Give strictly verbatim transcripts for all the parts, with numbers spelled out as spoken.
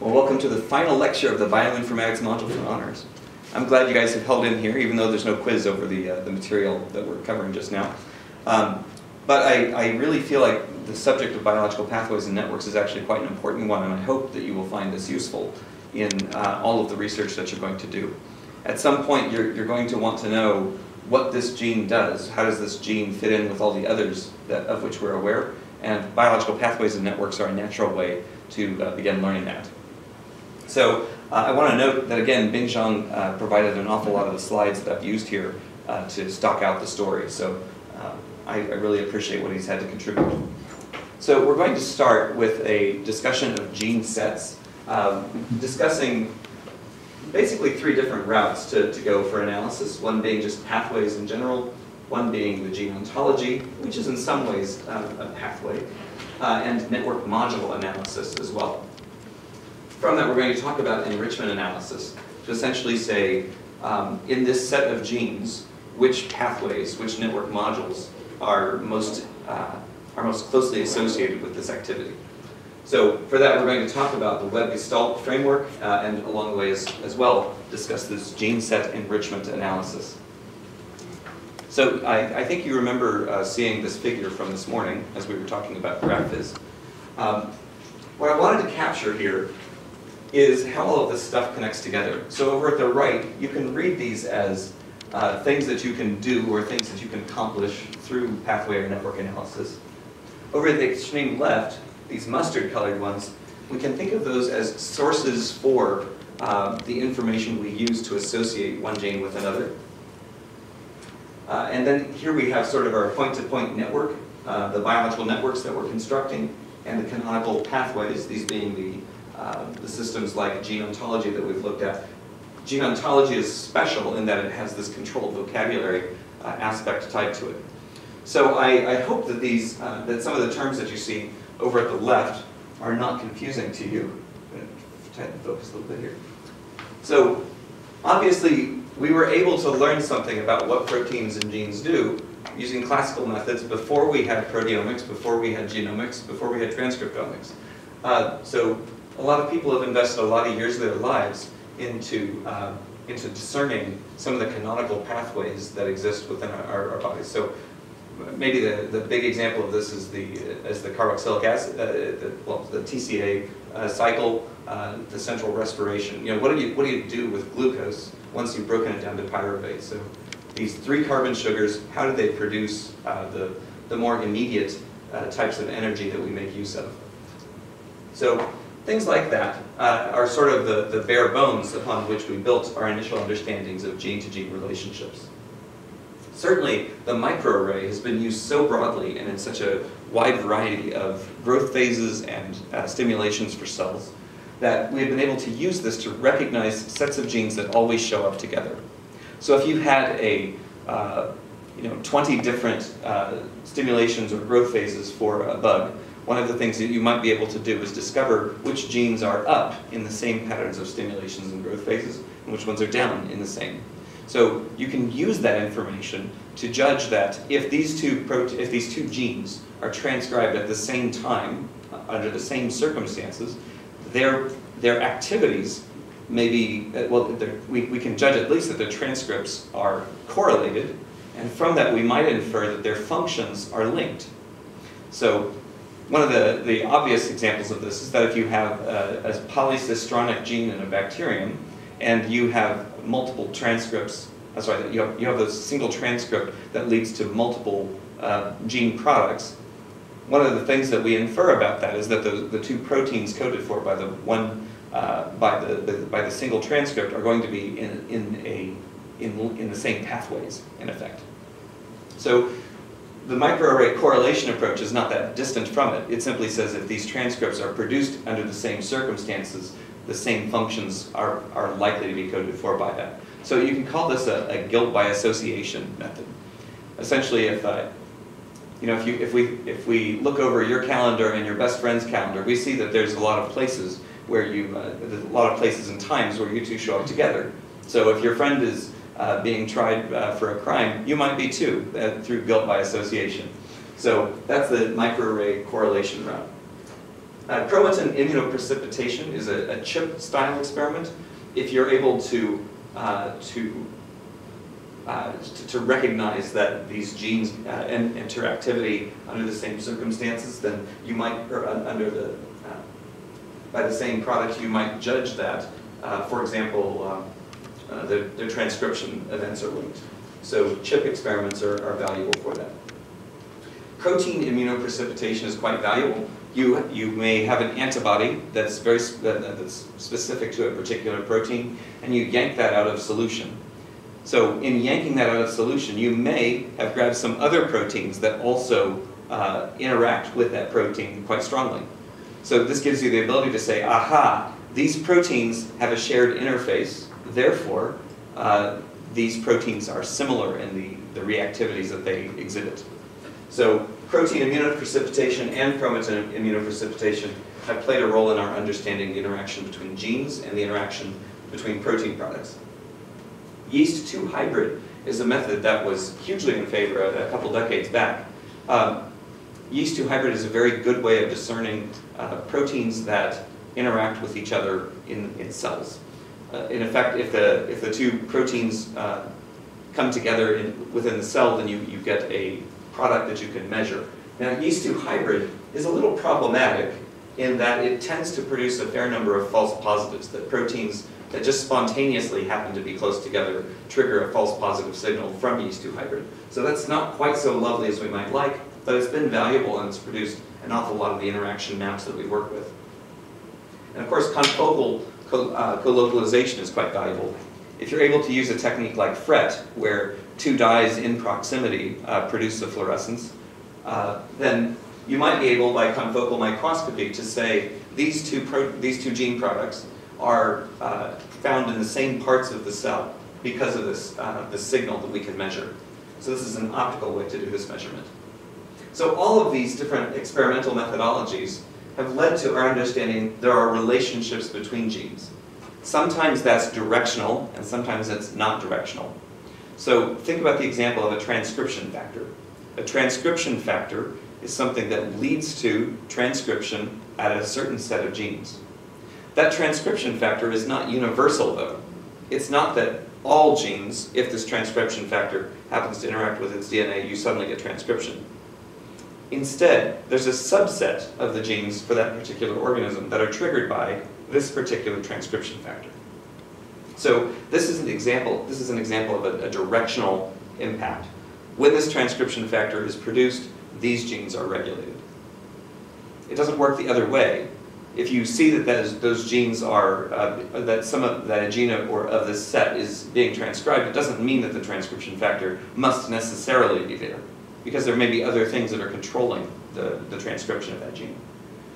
Well, welcome to the final lecture of the Bioinformatics module for honors. I'm glad you guys have held in here, even though there's no quiz over the, uh, the material that we're covering just now. Um, but I, I really feel like the subject of biological pathways and networks is actually quite an important one, and I hope that you will find this useful in uh, all of the research that you're going to do. At some point, you're, you're going to want to know what this gene does. How does this gene fit in with all the others that, of which we're aware? And biological pathways and networks are a natural way to uh, begin learning that. So uh, I want to note that, again, Bing Zhang uh, provided an awful lot of the slides that I've used here uh, to stock out the story. So uh, I, I really appreciate what he's had to contribute. So we're going to start with a discussion of gene sets, uh, discussing basically three different routes to, to go for analysis, one being just pathways in general, one being the gene ontology, which is in some ways uh, a pathway, uh, and network module analysis as well. From that, we're going to talk about enrichment analysis to essentially say, um, in this set of genes, which pathways, which network modules are most, uh, are most closely associated with this activity. So for that, we're going to talk about the WebGestalt framework uh, and along the way as, as well discuss this gene set enrichment analysis. So I, I think you remember uh, seeing this figure from this morning as we were talking about GraphViz. Um, what I wanted to capture here is how all of this stuff connects together. So over at the right, you can read these as uh, things that you can do or things that you can accomplish through pathway or network analysis. Over at the extreme left, these mustard-colored ones, we can think of those as sources for uh, the information we use to associate one gene with another. Uh, and then here we have sort of our point-to-point network, uh, the biological networks that we're constructing, and the canonical pathways, these being the Uh, the systems like gene ontology that we've looked at. Gene ontology is special in that it has this controlled vocabulary uh, aspect tied to it. So I, I hope that these, uh, that some of the terms that you see over at the left are not confusing to you. I'm going to try to focus a little bit here. So obviously we were able to learn something about what proteins and genes do using classical methods before we had proteomics, before we had genomics, before we had transcriptomics. Uh, so a lot of people have invested a lot of years of their lives into, uh, into discerning some of the canonical pathways that exist within our, our, our bodies. So maybe the, the big example of this is the, is the carboxylic acid, uh, the, well, the T C A uh, cycle, uh, the central respiration. You know, what do you, what do you do with glucose once you've broken it down to pyruvate? So these three carbon sugars, how do they produce uh, the, the more immediate uh, types of energy that we make use of? So things like that uh, are sort of the, the bare bones upon which we built our initial understandings of gene-to-gene relationships. Certainly, the microarray has been used so broadly and in such a wide variety of growth phases and uh, stimulations for cells that we've been able to use this to recognize sets of genes that always show up together. So if you had a, uh, you know, twenty different uh, stimulations or growth phases for a bug, one of the things that you might be able to do is discover which genes are up in the same patterns of stimulations and growth phases, and which ones are down in the same. So you can use that information to judge that if these two prote if these two genes are transcribed at the same time, uh, under the same circumstances, their their activities may be uh, well. We we can judge at least that their transcripts are correlated, and from that we might infer that their functions are linked. So one of the, the obvious examples of this is that if you have a, a polycistronic gene in a bacterium and you have multiple transcripts, I'm sorry, you have, you have a single transcript that leads to multiple uh, gene products, one of the things that we infer about that is that the, the two proteins coded for by the, one, uh, by the, the, by the single transcript are going to be in, in, a, in, in the same pathways, in effect. So the microarray correlation approach is not that distant from it. It simply says if these transcripts are produced under the same circumstances, the same functions are, are likely to be coded for by that. So you can call this a, a guilt by association method. Essentially, if uh, you know, if you if we if we look over your calendar and your best friend's calendar, we see that there's a lot of places where you uh, a lot of places and times where you two show up together. So if your friend is Uh, being tried uh, for a crime, you might be too, uh, through guilt by association. So that's the microarray correlation route. Uh, chromatin immunoprecipitation is a, a chip-style experiment. If you're able to uh, to, uh, to to recognize that these genes uh, enter activity under the same circumstances, then you might, or under the uh, by the same product, you might judge that. Uh, for example, um, uh, their, their transcription events are linked. So chip experiments are, are valuable for that. Protein immunoprecipitation is quite valuable. You, you may have an antibody that's, very, that, that's specific to a particular protein, and you yank that out of solution. So in yanking that out of solution, you may have grabbed some other proteins that also uh, interact with that protein quite strongly. So this gives you the ability to say, aha, these proteins have a shared interface, therefore uh, these proteins are similar in the, the reactivities that they exhibit. So protein immunoprecipitation and chromatin immunoprecipitation have played a role in our understanding the interaction between genes and the interaction between protein products. Yeast two hybrid is a method that was hugely in favor of a couple decades back. Uh, yeast two hybrid is a very good way of discerning uh, proteins that interact with each other in, in cells. Uh, in effect, if the, if the two proteins uh, come together in, within the cell, then you, you get a product that you can measure. Now, yeast two hybrid is a little problematic in that it tends to produce a fair number of false positives, that proteins that just spontaneously happen to be close together trigger a false positive signal from yeast two hybrid. So that's not quite so lovely as we might like, but it's been valuable and it's produced an awful lot of the interaction maps that we work with. And of course, confocal co uh, co-localization is quite valuable. If you're able to use a technique like FRET, where two dyes in proximity uh, produce a fluorescence, uh, then you might be able, by confocal microscopy, to say these two, pro these two gene products are uh, found in the same parts of the cell because of this, uh, the signal that we can measure. So this is an optical way to do this measurement. So all of these different experimental methodologies have led to our understanding there are relationships between genes. Sometimes that's directional, and sometimes it's not directional. So think about the example of a transcription factor. A transcription factor is something that leads to transcription at a certain set of genes. That transcription factor is not universal, though. It's not that all genes, if this transcription factor happens to interact with its D N A, you suddenly get transcription. Instead, there's a subset of the genes for that particular organism that are triggered by this particular transcription factor. So this is an example, this is an example of a, a directional impact. When this transcription factor is produced, these genes are regulated. It doesn't work the other way. If you see that, that is, those genes are, uh, that some of that a gene of, or of this set is being transcribed, it doesn't mean that the transcription factor must necessarily be there, because there may be other things that are controlling the, the transcription of that gene.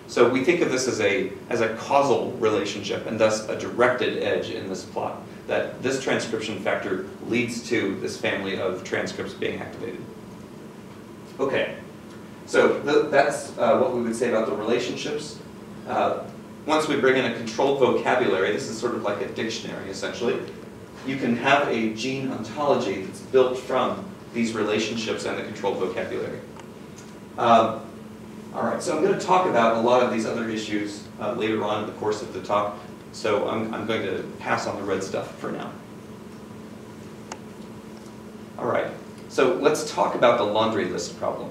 So we think of this as a, as a causal relationship, and thus a directed edge in this plot, that this transcription factor leads to this family of transcripts being activated. Okay, so th that's uh, what we would say about the relationships. Uh, once we bring in a controlled vocabulary, this is sort of like a dictionary, essentially, you can have a gene ontology that's built from these relationships and the controlled vocabulary. Um, all right, so I'm going to talk about a lot of these other issues uh, later on in the course of the talk, so I'm, I'm going to pass on the red stuff for now. All right, so let's talk about the laundry list problem.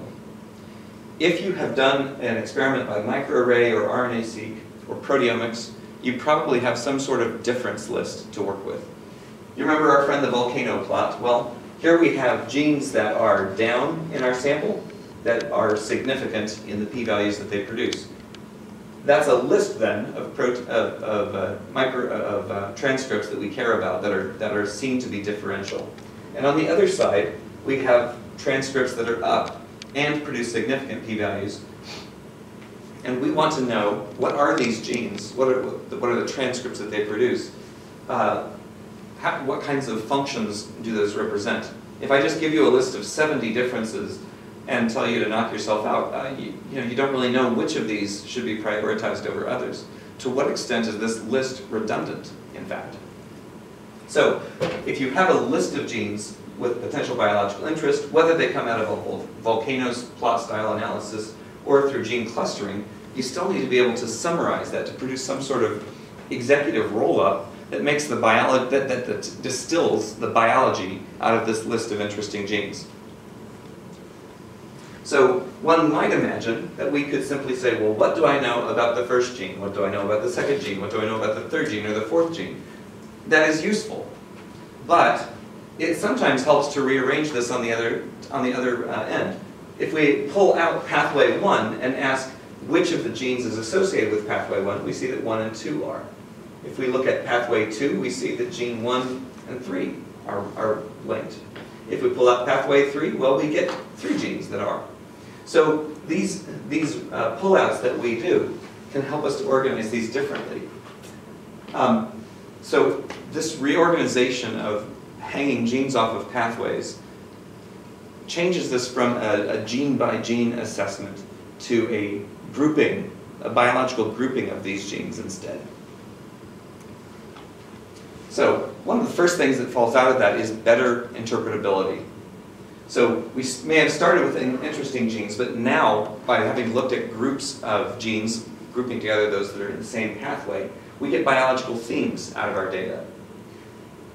If you have done an experiment by microarray or R N A seq or proteomics, you probably have some sort of difference list to work with. You remember our friend the volcano plot? Well, here we have genes that are down in our sample that are significant in the p-values that they produce. That's a list then of, pro of, of, uh, micro of uh, transcripts that we care about that are, that are seen to be differential. And on the other side, we have transcripts that are up and produce significant p-values. And we want to know, what are these genes? What are, what are the transcripts that they produce? Uh, What kinds of functions do those represent? If I just give you a list of seventy differences and tell you to knock yourself out, uh, you, you know, you don't really know which of these should be prioritized over others. To what extent is this list redundant, in fact? So, if you have a list of genes with potential biological interest, whether they come out of a volcanoes plot style analysis or through gene clustering, you still need to be able to summarize that to produce some sort of executive roll-up that makes the biology that, that, that distills the biology out of this list of interesting genes. So one might imagine that we could simply say, well, what do I know about the first gene? What do I know about the second gene? What do I know about the third gene or the fourth gene? That is useful, but it sometimes helps to rearrange this on the other on the other uh, end. If we pull out pathway one and ask which of the genes is associated with pathway one, we see that one and two are. If we look at pathway two, we see that gene one and three are, are linked. If we pull out pathway three, well, we get three genes that are. So these, these uh, pullouts that we do can help us to organize these differently. Um, so this reorganization of hanging genes off of pathways changes this from a, a gene by gene assessment to a grouping, a biological grouping of these genes instead. So one of the first things that falls out of that is better interpretability. So we may have started with interesting genes, but now by having looked at groups of genes, grouping together those that are in the same pathway, we get biological themes out of our data.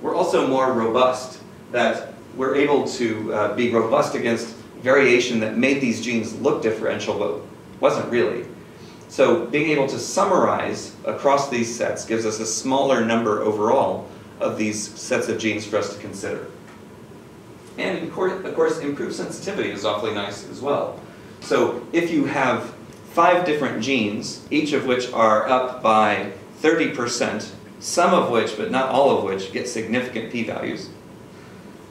We're also more robust, that we're able to uh, be robust against variation that made these genes look differential, but wasn't really. So being able to summarize across these sets gives us a smaller number overall of these sets of genes for us to consider. And of course, of course improved sensitivity is awfully nice as well. So if you have five different genes, each of which are up by thirty percent, some of which, but not all of which, get significant p-values,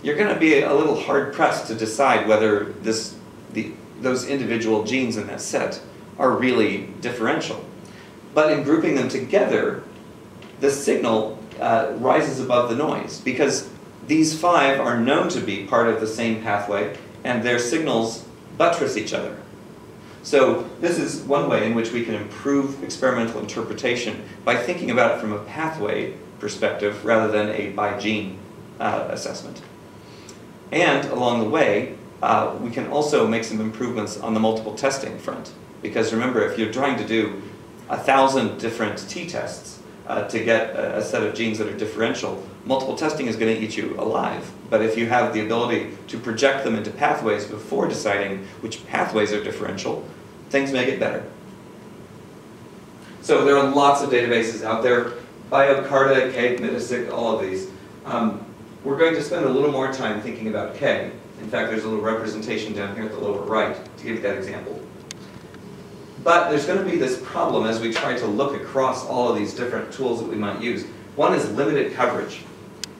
you're going to be a little hard-pressed to decide whether this, the, those individual genes in that set are really differential. But in grouping them together, the signal uh, rises above the noise, because these five are known to be part of the same pathway, and their signals buttress each other. So this is one way in which we can improve experimental interpretation by thinking about it from a pathway perspective rather than a by-gene uh, assessment. And along the way, uh, we can also make some improvements on the multiple testing front. Because remember, if you're trying to do a thousand different t-tests uh, to get a set of genes that are differential, multiple testing is going to eat you alive. But if you have the ability to project them into pathways before deciding which pathways are differential, things may get better. So there are lots of databases out there. BioCarta, KEGG, Metacyc, all of these. Um, we're going to spend a little more time thinking about KEGG. In fact, there's a little representation down here at the lower right to give you that example. But there's going to be this problem as we try to look across all of these different tools that we might use. One is limited coverage.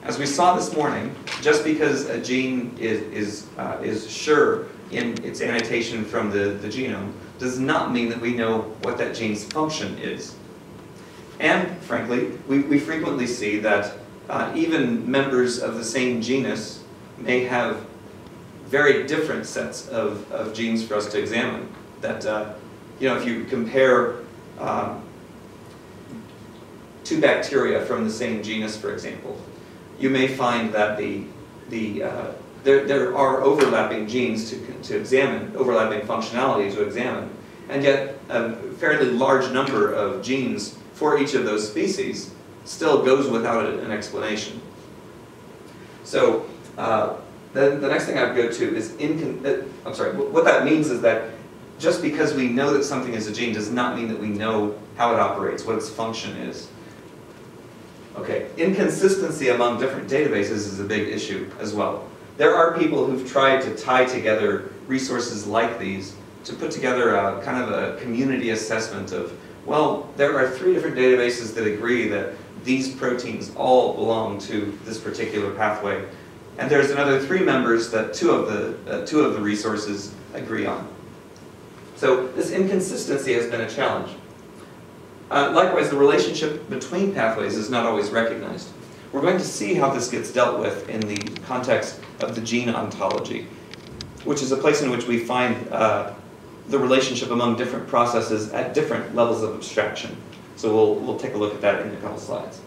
As we saw this morning, just because a gene is, is, uh, is sure in its annotation from the, the genome does not mean that we know what that gene's function is. And frankly, we, we frequently see that uh, even members of the same genus may have very different sets of, of genes for us to examine. That, uh, You know, if you compare um, two bacteria from the same genus, for example, you may find that the, the, uh, there, there are overlapping genes to, to examine, overlapping functionality to examine, and yet a fairly large number of genes for each of those species still goes without an explanation. So uh, then the next thing I'd go to is, incon uh, I'm sorry, what that means is that just because we know that something is a gene does not mean that we know how it operates, what its function is. Okay, inconsistency among different databases is a big issue as well. There are people who've tried to tie together resources like these to put together a kind of a community assessment of, well, there are three different databases that agree that these proteins all belong to this particular pathway, and there's another three members that two of the, uh, two of the resources agree on. So this inconsistency has been a challenge. Uh, likewise, the relationship between pathways is not always recognized. We're going to see how this gets dealt with in the context of the gene ontology, which is a place in which we find uh, the relationship among different processes at different levels of abstraction. So we'll, we'll take a look at that in a couple slides.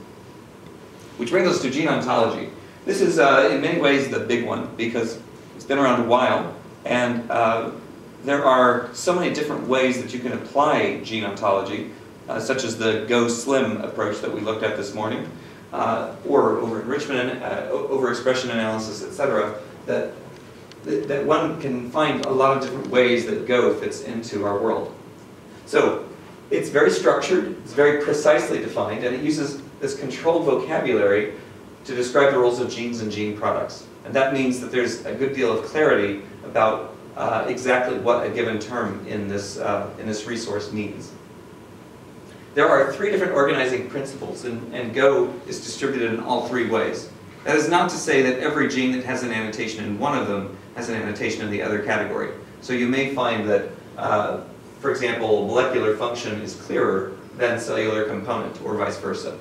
Which brings us to gene ontology. This is, uh, in many ways, the big one, because it's been around a while, and uh, there are so many different ways that you can apply gene ontology, uh, such as the Go-Slim approach that we looked at this morning, uh, or over-enrichment, uh, over-expression analysis, et cetera, that, that one can find a lot of different ways that Go fits into our world. So it's very structured, it's very precisely defined, and it uses this controlled vocabulary to describe the roles of genes and gene products. And that means that there's a good deal of clarity about uh, exactly what a given term in this, uh, in this resource means. There are three different organizing principles, and, and Go is distributed in all three ways. That is not to say that every gene that has an annotation in one of them has an annotation in the other category. So you may find that, uh, for example, molecular function is clearer than cellular component, or vice versa.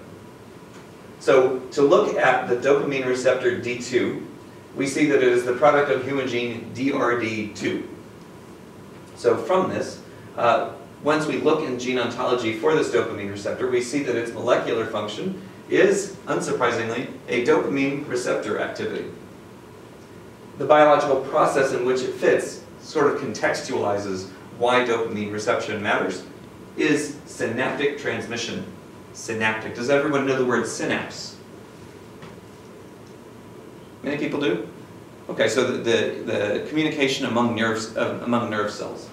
So to look at the dopamine receptor D two, we see that it is the product of human gene D R D two. So from this, uh, once we look in gene ontology for this dopamine receptor, we see that its molecular function is, unsurprisingly, a dopamine receptor activity. The biological process in which it fits sort of contextualizes why dopamine reception matters, is synaptic transmission. Synaptic. Does everyone know the word synapse? Many people do? Okay, so the, the, the communication among, nerves, uh, among nerve cells.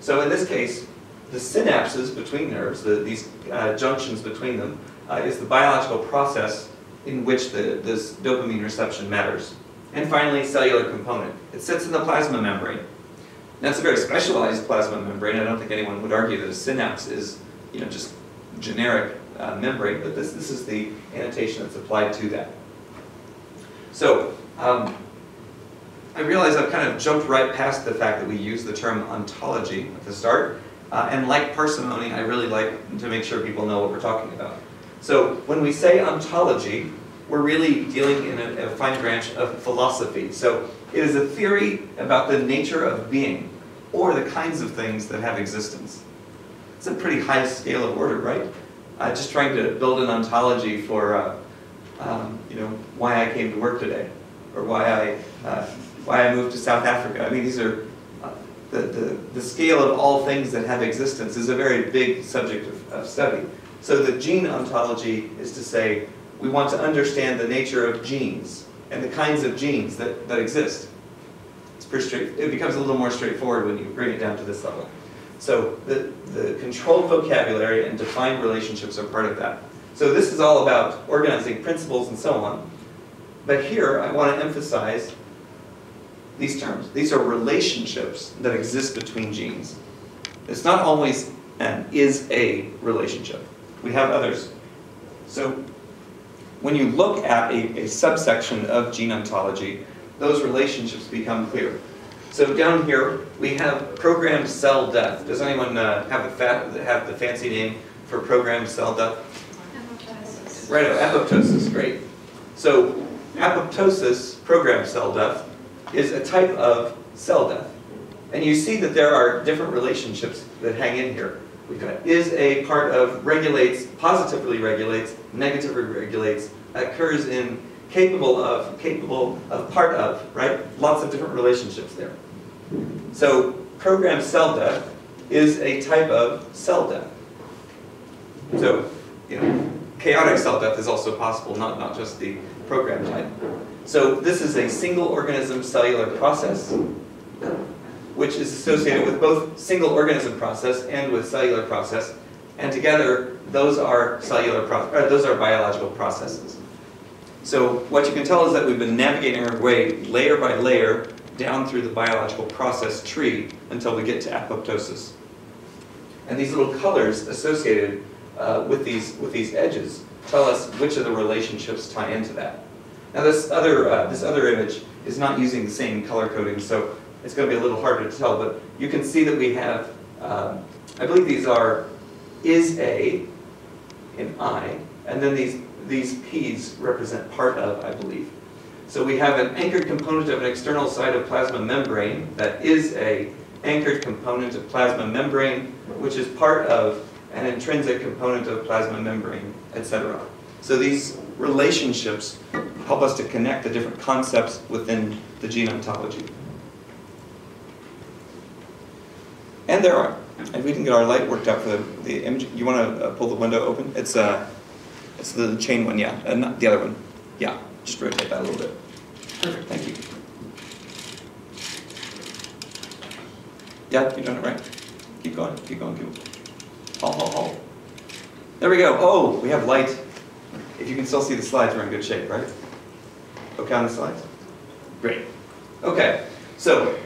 So in this case, the synapses between nerves, the, these uh, junctions between them, uh, is the biological process in which the, this dopamine reception matters. And finally, cellular component. It sits in the plasma membrane. That's a very specialized plasma membrane. I don't think anyone would argue that a synapse is, you know, just generic uh, membrane, but this, this is the annotation that's applied to that. So, um, I realize I've kind of jumped right past the fact that we use the term ontology at the start, uh, and like parsimony, I really like to make sure people know what we're talking about. So, when we say ontology, we're really dealing in a, a fine branch of philosophy. So, it is a theory about the nature of being, or the kinds of things that have existence. It's a pretty high scale of order, right? Uh, just trying to build an ontology for, uh, um, you know, why I came to work today, or why I, uh, why I moved to South Africa. I mean, these are uh, the, the the scale of all things that have existence is a very big subject of, of study. So the gene ontology is to say we want to understand the nature of genes and the kinds of genes that, that exist. It's pretty straight, it becomes a little more straightforward when you bring it down to this level. So the, the controlled vocabulary and defined relationships are part of that. So this is all about organizing principles and so on. But here I want to emphasize these terms. These are relationships that exist between genes. It's not always an is-a relationship. We have others. So when you look at a, a subsection of gene ontology, those relationships become clear. So down here, we have programmed cell death. Does anyone uh, have, a fa have the fancy name for programmed cell death? Apoptosis. Right, apoptosis, great. So apoptosis, programmed cell death, is a type of cell death. And you see that there are different relationships that hang in here. We've got is a part of regulates, positively regulates, negatively regulates, occurs in capable of, capable of, part of, right? Lots of different relationships there. So programmed cell death is a type of cell death. So, you know, chaotic cell death is also possible, not, not just the programmed type. So this is a single organism cellular process, which is associated with both single organism process and with cellular process, and together those are cellular pro- those are biological processes. So what you can tell is that we've been navigating our way layer by layer down through the biological process tree until we get to apoptosis. And these little colors associated uh, with these with these edges tell us which of the relationships tie into that. Now this other uh, this other image is not using the same color coding, so it's going to be a little harder to tell, but you can see that we have, um, I believe these are is a and I, and then these, these P's represent part of, I believe. So we have an anchored component of an external cytoplasma membrane that is a anchored component of plasma membrane, which is part of an intrinsic component of plasma membrane, et cetera. So these relationships help us to connect the different concepts within the gene ontology. And there are. And we can get our light worked out for the, the image. You want to uh, pull the window open? It's uh, it's the chain one, yeah. Uh, not the other one. Yeah, just rotate that a little bit. Perfect, thank you. Yeah, you're doing it right. Keep going, keep going, keep going. Hold, hold, hold. There we go. Oh, we have light. If you can still see the slides, we're in good shape, right? Okay on the slides? Great. Okay, so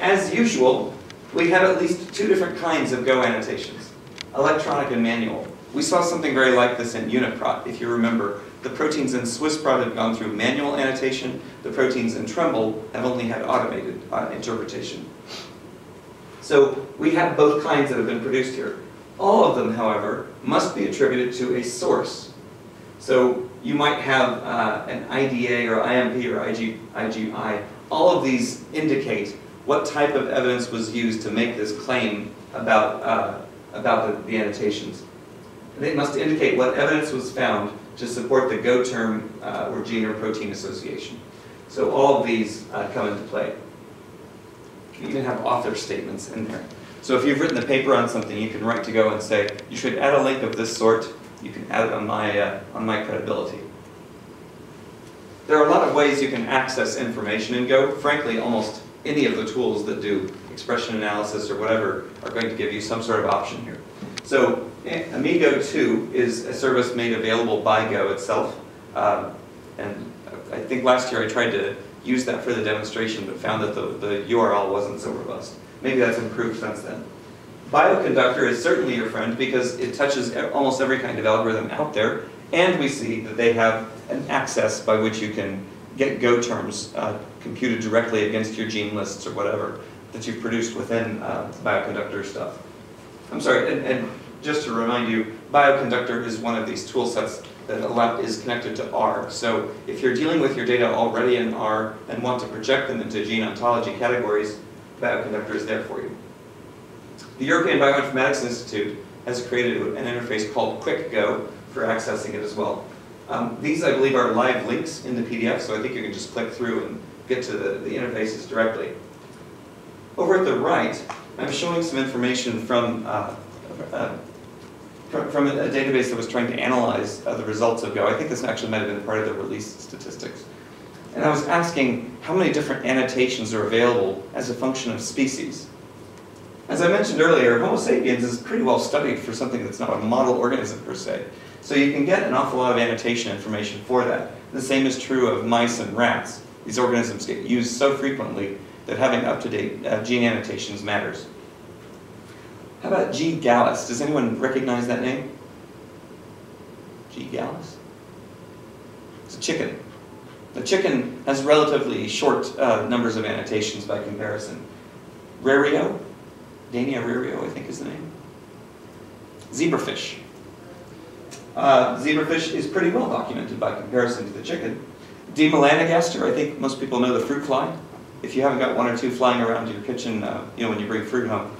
as usual, we have at least two different kinds of Go annotations, electronic and manual. We saw something very like this in UniProt, if you remember. The proteins in SwissProt have gone through manual annotation. The proteins in Tremble have only had automated uh, interpretation. So we have both kinds that have been produced here. All of them, however, must be attributed to a source. So you might have uh, an I D A or I M P or I G I. All of these indicate what type of evidence was used to make this claim about, uh, about the, the annotations. They must indicate what evidence was found to support the Go term uh, or gene or protein association. So all of these uh, come into play. You even have author statements in there. So if you've written a paper on something, you can write to Go and say, you should add a link of this sort. You can add it on my, uh, on my credibility. There are a lot of ways you can access information in Go. Frankly, almost any of the tools that do expression analysis or whatever are going to give you some sort of option here. So AmiGo two is a service made available by Go itself. Um, and I think last year I tried to use that for the demonstration, but found that the, the U R L wasn't so robust. Maybe that's improved since then. Bioconductor is certainly your friend because it touches almost every kind of algorithm out there, and we see that they have an access by which you can get Go terms uh, computed directly against your gene lists or whatever that you've produced within uh, Bioconductor stuff. I'm sorry, and, and just to remind you, Bioconductor is one of these tool sets that is connected to R. So if you're dealing with your data already in R and want to project them into gene ontology categories, Bioconductor is there for you. The European Bioinformatics Institute has created an interface called QuickGo for accessing it as well. Um, these, I believe, are live links in the P D F, so I think you can just click through and get to the, the interfaces directly. Over at the right, I'm showing some information from uh, uh, from a database that was trying to analyze uh, the results of Go. I think this actually might have been part of the release statistics. And I was asking how many different annotations are available as a function of species. As I mentioned earlier, Homo sapiens is pretty well studied for something that's not a model organism per se. So you can get an awful lot of annotation information for that. The same is true of mice and rats. These organisms get used so frequently that having up-to-date uh, gene annotations matters. How about G. Gallus? Does anyone recognize that name? G. Gallus? It's a chicken. The chicken has relatively short uh, numbers of annotations by comparison. Rerio? Danio rerio, I think is the name. Zebrafish. Uh, zebrafish is pretty well documented by comparison to the chicken. D. melanogaster, I think most people know the fruit fly. If you haven't got one or two flying around your kitchen, uh, you know, when you bring fruit home,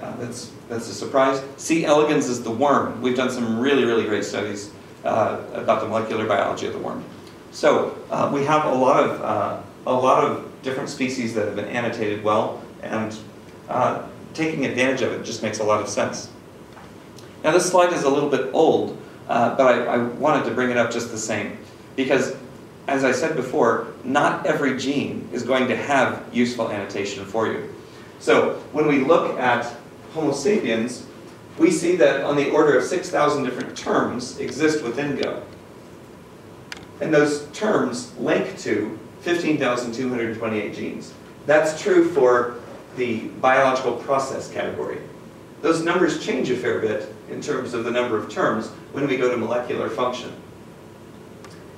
Uh, that's, that's a surprise. C. elegans is the worm. We've done some really, really great studies uh, about the molecular biology of the worm. So uh, we have a lot of, uh, a lot of different species that have been annotated well, and uh, taking advantage of it just makes a lot of sense. Now this slide is a little bit old, uh, but I, I wanted to bring it up just the same, because as I said before, not every gene is going to have useful annotation for you. So when we look at Homo sapiens, we see that on the order of six thousand different terms exist within Go. And those terms link to fifteen thousand two hundred twenty-eight genes. That's true for the biological process category. Those numbers change a fair bit in terms of the number of terms when we go to molecular function.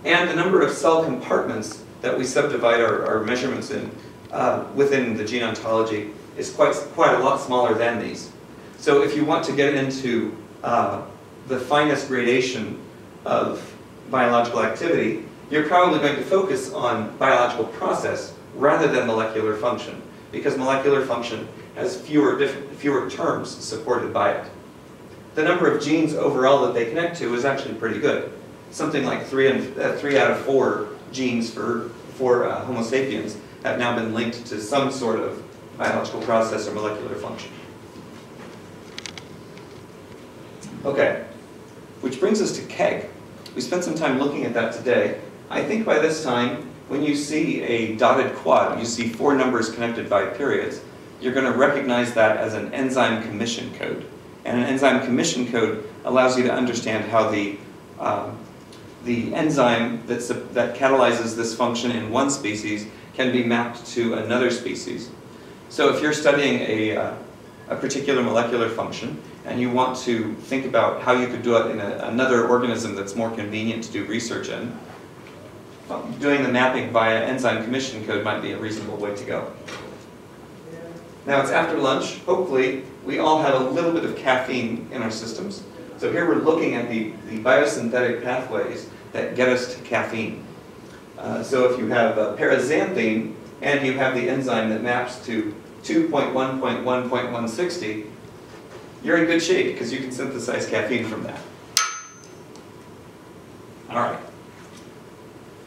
And the number of cell compartments that we subdivide our, our measurements in uh, within the gene ontology is quite, quite a lot smaller than these. So if you want to get into uh, the finest gradation of biological activity, you're probably going to focus on biological process rather than molecular function, because molecular function has fewer, diff fewer terms supported by it. The number of genes overall that they connect to is actually pretty good. Something like three, and, uh, three out of four genes for, for uh, Homo sapiens have now been linked to some sort of biological process or molecular function. Okay, which brings us to KEGG. We spent some time looking at that today. I think by this time, when you see a dotted quad, you see four numbers connected by periods, you're going to recognize that as an enzyme commission code. And an enzyme commission code allows you to understand how the, um, the enzyme that's, that catalyzes this function in one species can be mapped to another species. So if you're studying a, uh, a particular molecular function, and you want to think about how you could do it in a, another organism that's more convenient to do research in, doing the mapping via enzyme commission code might be a reasonable way to go. Now it's after lunch. Hopefully, we all had a little bit of caffeine in our systems. So here we're looking at the, the biosynthetic pathways that get us to caffeine. Uh, so if you have uh, paraxanthine, and you have the enzyme that maps to two point one point one point one sixty, you're in good shape because you can synthesize caffeine from that. All right.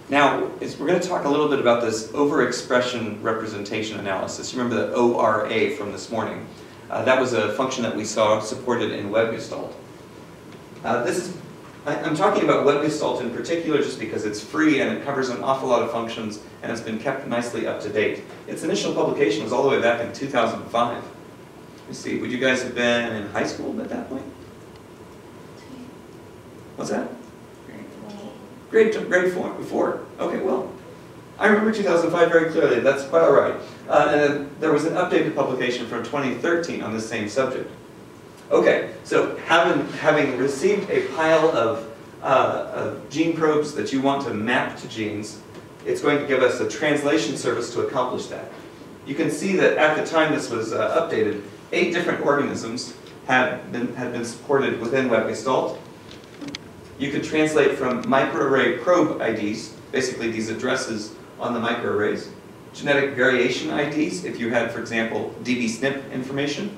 Now, it's, we're going to talk a little bit about this overexpression representation analysis. You remember the O R A from this morning. Uh, that was a function that we saw supported in WebGestalt. Uh, this is, I, I'm talking about WebGestalt in particular just because it's free and it covers an awful lot of functions and it's been kept nicely up to date. Its initial publication was all the way back in two thousand five. Let's see, would you guys have been in high school at that point? What's that? Grade, grade four, before. Okay, well, I remember two thousand five very clearly. That's quite all right. Uh, and there was an updated publication from twenty thirteen on the same subject. Okay, so having, having received a pile of, uh, of gene probes that you want to map to genes, it's going to give us a translation service to accomplish that. You can see that at the time this was uh, updated, eight different organisms had been, had been supported within WebGestalt. You could translate from microarray probe I Ds, basically these addresses on the microarrays, genetic variation I Ds, if you had, for example, d b S N P information,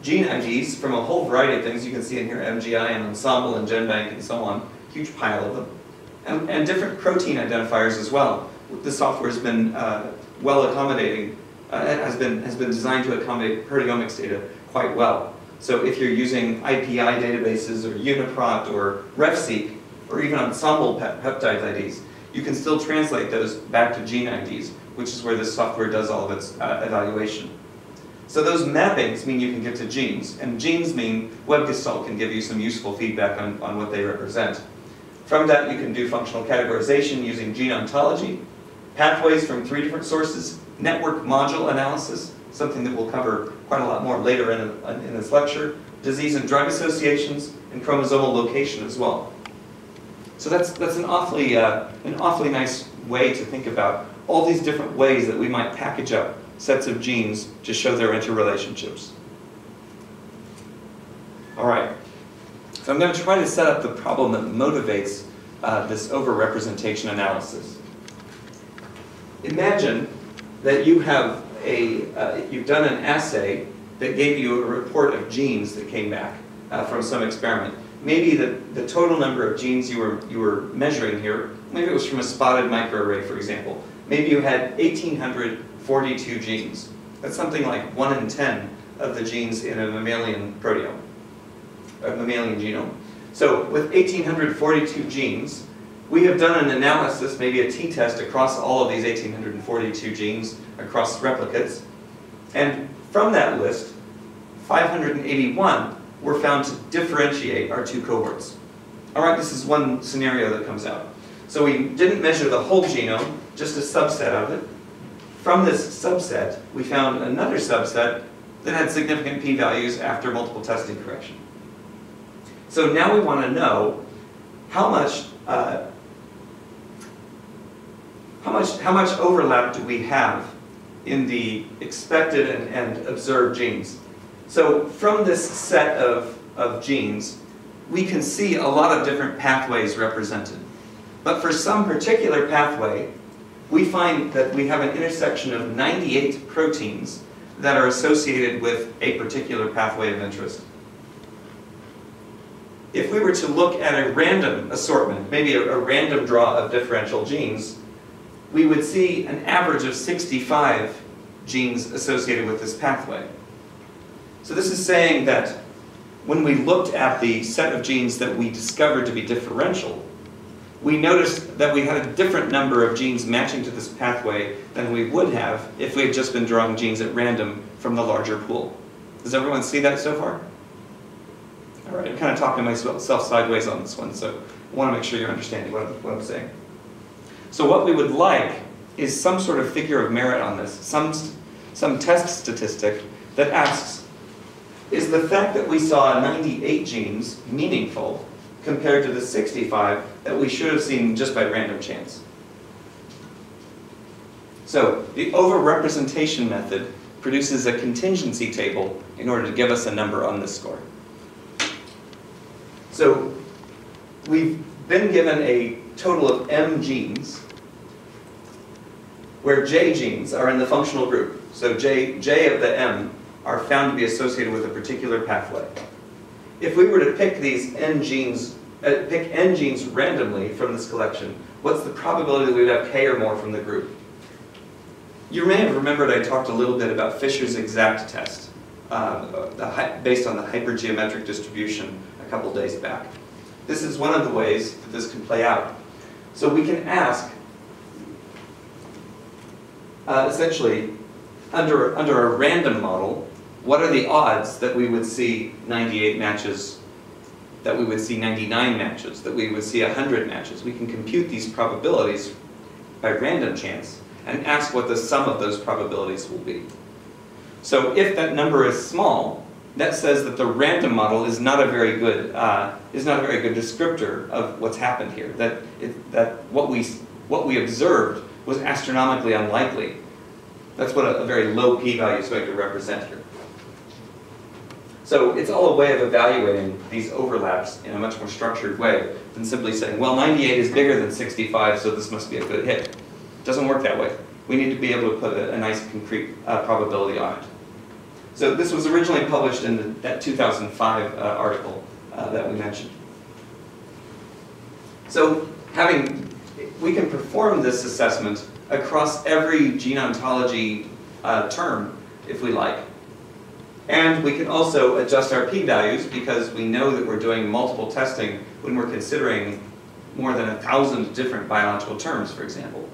gene I Ds from a whole variety of things. You can see in here M G I and Ensembl and GenBank and so on, huge pile of them, and, and different protein identifiers as well. The software has been uh, well accommodating, uh, has been has been designed to accommodate proteomics data quite well. So if you're using I P I databases or UniProt or RefSeq or even Ensembl pe peptide I Ds, you can still translate those back to gene I Ds, which is where this software does all of its uh, evaluation. So those mappings mean you can get to genes, and genes mean WebGestalt can give you some useful feedback on, on what they represent. From that, you can do functional categorization using Gene Ontology, pathways from three different sources, network module analysis, something that we'll cover quite a lot more later in, in this lecture, disease and drug associations, and chromosomal location as well. So that's, that's an, awfully, uh, an awfully nice way to think about all these different ways that we might package up sets of genes to show their interrelationships. All right, so I'm going to try to set up the problem that motivates uh, this overrepresentation analysis. Imagine that you have A, uh, you've done an assay that gave you a report of genes that came back uh, from some experiment. Maybe the, the total number of genes you were, you were measuring here, maybe it was from a spotted microarray, for example. Maybe you had one thousand eight hundred forty-two genes. That's something like one in ten of the genes in a mammalian proteome, a mammalian genome. So with one thousand eight hundred forty-two genes, we have done an analysis, maybe a t-test, across all of these one thousand eight hundred forty-two genes, across replicates. And from that list, five hundred eighty-one were found to differentiate our two cohorts. All right, this is one scenario that comes out. So we didn't measure the whole genome, just a subset of it. From this subset, we found another subset that had significant p-values after multiple testing correction. So now we want to know how much uh, How much, how much overlap do we have in the expected and, and observed genes? So from this set of, of genes, we can see a lot of different pathways represented. But for some particular pathway, we find that we have an intersection of ninety-eight proteins that are associated with a particular pathway of interest. If we were to look at a random assortment, maybe a, a random draw of differential genes, we would see an average of sixty-five genes associated with this pathway. So this is saying that when we looked at the set of genes that we discovered to be differential, we noticed that we had a different number of genes matching to this pathway than we would have if we had just been drawing genes at random from the larger pool. Does everyone see that so far? All right, I'm kind of talking myself sideways on this one, so I want to make sure you're understanding what I'm, what I'm saying. So what we would like is some sort of figure of merit on this, some, some test statistic that asks, is the fact that we saw ninety-eight genes meaningful compared to the sixty-five that we should have seen just by random chance? So the overrepresentation method produces a contingency table in order to give us a number on this score. So we've been given a total of M genes, where J genes are in the functional group. So J, J of the M are found to be associated with a particular pathway. If we were to pick these N genes, uh, pick N genes randomly from this collection, what's the probability that we would have K or more from the group? You may have remembered I talked a little bit about Fisher's exact test, uh, the, based on the hypergeometric distribution a couple days back. This is one of the ways that this can play out. So we can ask, uh, essentially, under, under a random model, what are the odds that we would see ninety-eight matches, that we would see ninety-nine matches, that we would see one hundred matches? We can compute these probabilities by random chance and ask what the sum of those probabilities will be. So if that number is small, that says that the random model is not a very good uh, is not a very good descriptor of what's happened here. That it, that what we what we observed was astronomically unlikely. That's what a, a very low p-value is going to represent here. So it's all a way of evaluating these overlaps in a much more structured way than simply saying, well, ninety-eight is bigger than sixty-five, so this must be a good hit. It doesn't work that way. We need to be able to put a, a nice concrete uh, probability on it. So this was originally published in the, that two thousand five uh, article uh, that we mentioned. So having, we can perform this assessment across every gene ontology uh, term, if we like. And we can also adjust our p-values because we know that we're doing multiple testing when we're considering more than a thousand different biological terms, for example.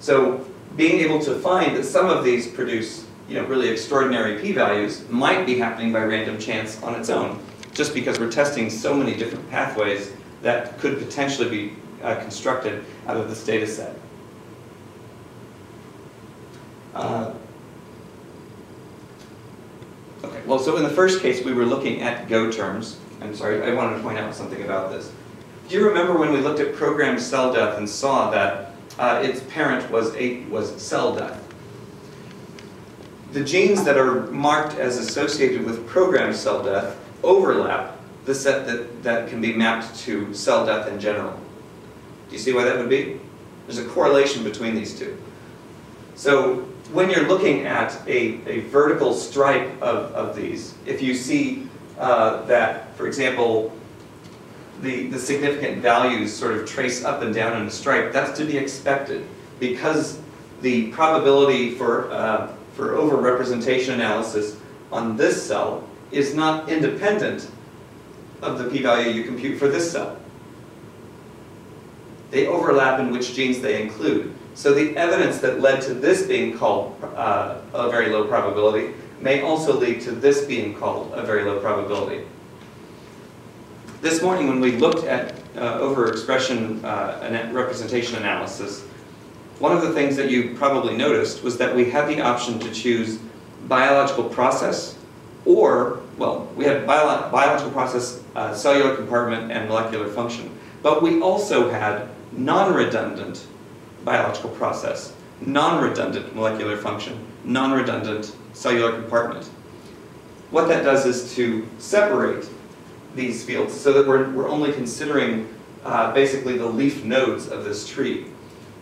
So being able to find that some of these produce, you know, really extraordinary p-values might be happening by random chance on its own, just because we're testing so many different pathways that could potentially be uh, constructed out of this data set. Uh, okay, well, so in the first case, we were looking at Go terms. I'm sorry, I wanted to point out something about this. Do you remember when we looked at programmed cell death and saw that uh, its parent was, a, was cell death? The genes that are marked as associated with programmed cell death overlap the set that, that can be mapped to cell death in general. Do you see why that would be? There's a correlation between these two. So when you're looking at a, a vertical stripe of, of these, if you see uh, that, for example, the, the significant values sort of trace up and down in a stripe, that's to be expected because the probability for uh, for overrepresentation analysis on this cell is not independent of the p-value you compute for this cell. They overlap in which genes they include. So the evidence that led to this being called uh, a very low probability may also lead to this being called a very low probability. This morning when we looked at uh, overexpression uh, and representation analysis, one of the things that you probably noticed was that we had the option to choose biological process or, well, we had bio biological process, uh, cellular compartment, and molecular function. But we also had non-redundant biological process, non-redundant molecular function, non-redundant cellular compartment. What that does is to separate these fields so that we're, we're only considering uh, basically the leaf nodes of this tree.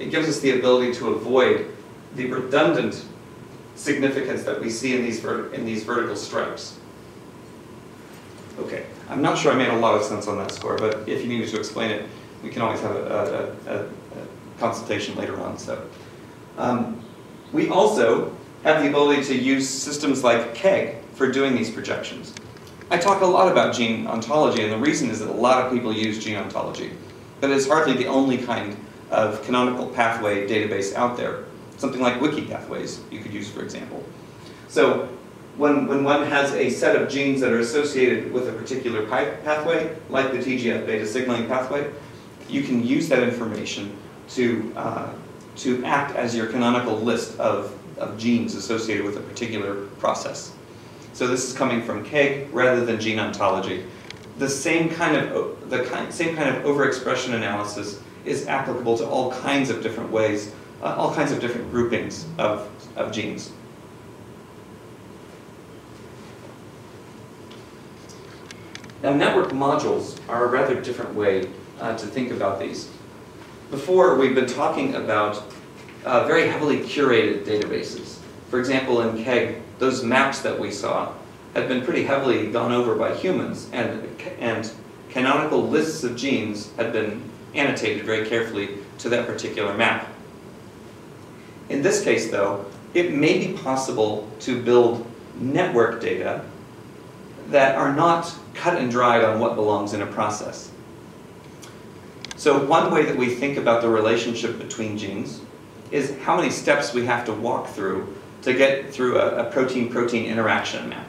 It gives us the ability to avoid the redundant significance that we see in these, ver in these vertical stripes. Okay, I'm not sure I made a lot of sense on that score, but if you needed to explain it, we can always have a, a, a, a consultation later on. So, um, we also have the ability to use systems like KEGG for doing these projections. I talk a lot about gene ontology, and the reason is that a lot of people use gene ontology, but it's hardly the only kind of canonical pathway database out there. Something like WikiPathways you could use, for example. So when, when one has a set of genes that are associated with a particular pathway, like the T G F beta signaling pathway, you can use that information to, uh, to act as your canonical list of, of genes associated with a particular process. So this is coming from KEGG rather than gene ontology. The same kind of the kind, same kind of overexpression analysis is applicable to all kinds of different ways, uh, all kinds of different groupings of, of genes. Now, network modules are a rather different way uh, to think about these. Before, we've been talking about uh, very heavily curated databases. For example, in KEGG, those maps that we saw had been pretty heavily gone over by humans, and, and canonical lists of genes had been annotated very carefully to that particular map. In this case, though, it may be possible to build network data that are not cut and dried on what belongs in a process. So one way that we think about the relationship between genes is how many steps we have to walk through to get through a protein-protein interaction map,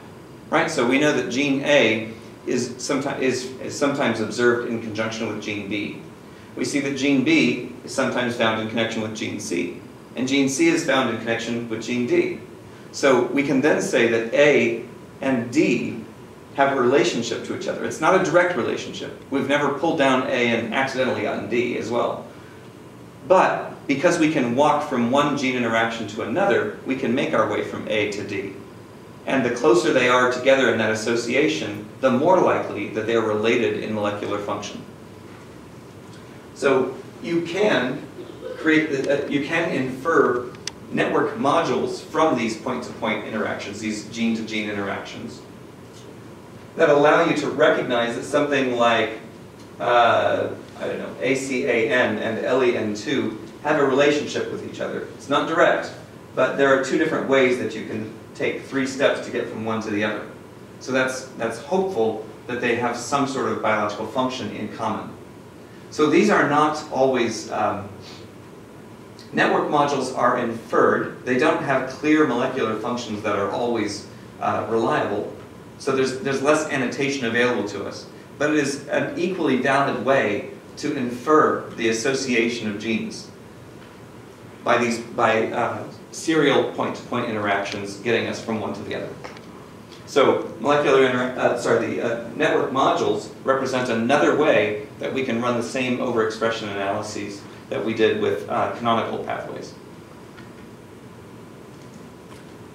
right? So we know that gene A is sometimes, is, is sometimes observed in conjunction with gene B. We see that gene B is sometimes found in connection with gene C, and gene C is found in connection with gene D. So we can then say that A and D have a relationship to each other. It's not a direct relationship. We've never pulled down A and accidentally gotten D as well. But because we can walk from one gene interaction to another, we can make our way from A to D. And the closer they are together in that association, the more likely that they are related in molecular function. So you can create, the, uh, you can infer network modules from these point-to-point interactions, these gene-to-gene interactions, that allow you to recognize that something like, uh, I don't know, A C A N and L E N two have a relationship with each other. It's not direct, but there are two different ways that you can take three steps to get from one to the other. So that's, that's hopeful that they have some sort of biological function in common. So these are not always, um, network modules are inferred. They don't have clear molecular functions that are always uh, reliable. So there's, there's less annotation available to us. But it is an equally valid way to infer the association of genes by these, by uh, serial point-to-point interactions getting us from one to the other. So molecular, inter uh, sorry, the uh, network modules represent another way that we can run the same overexpression analyses that we did with uh, canonical pathways.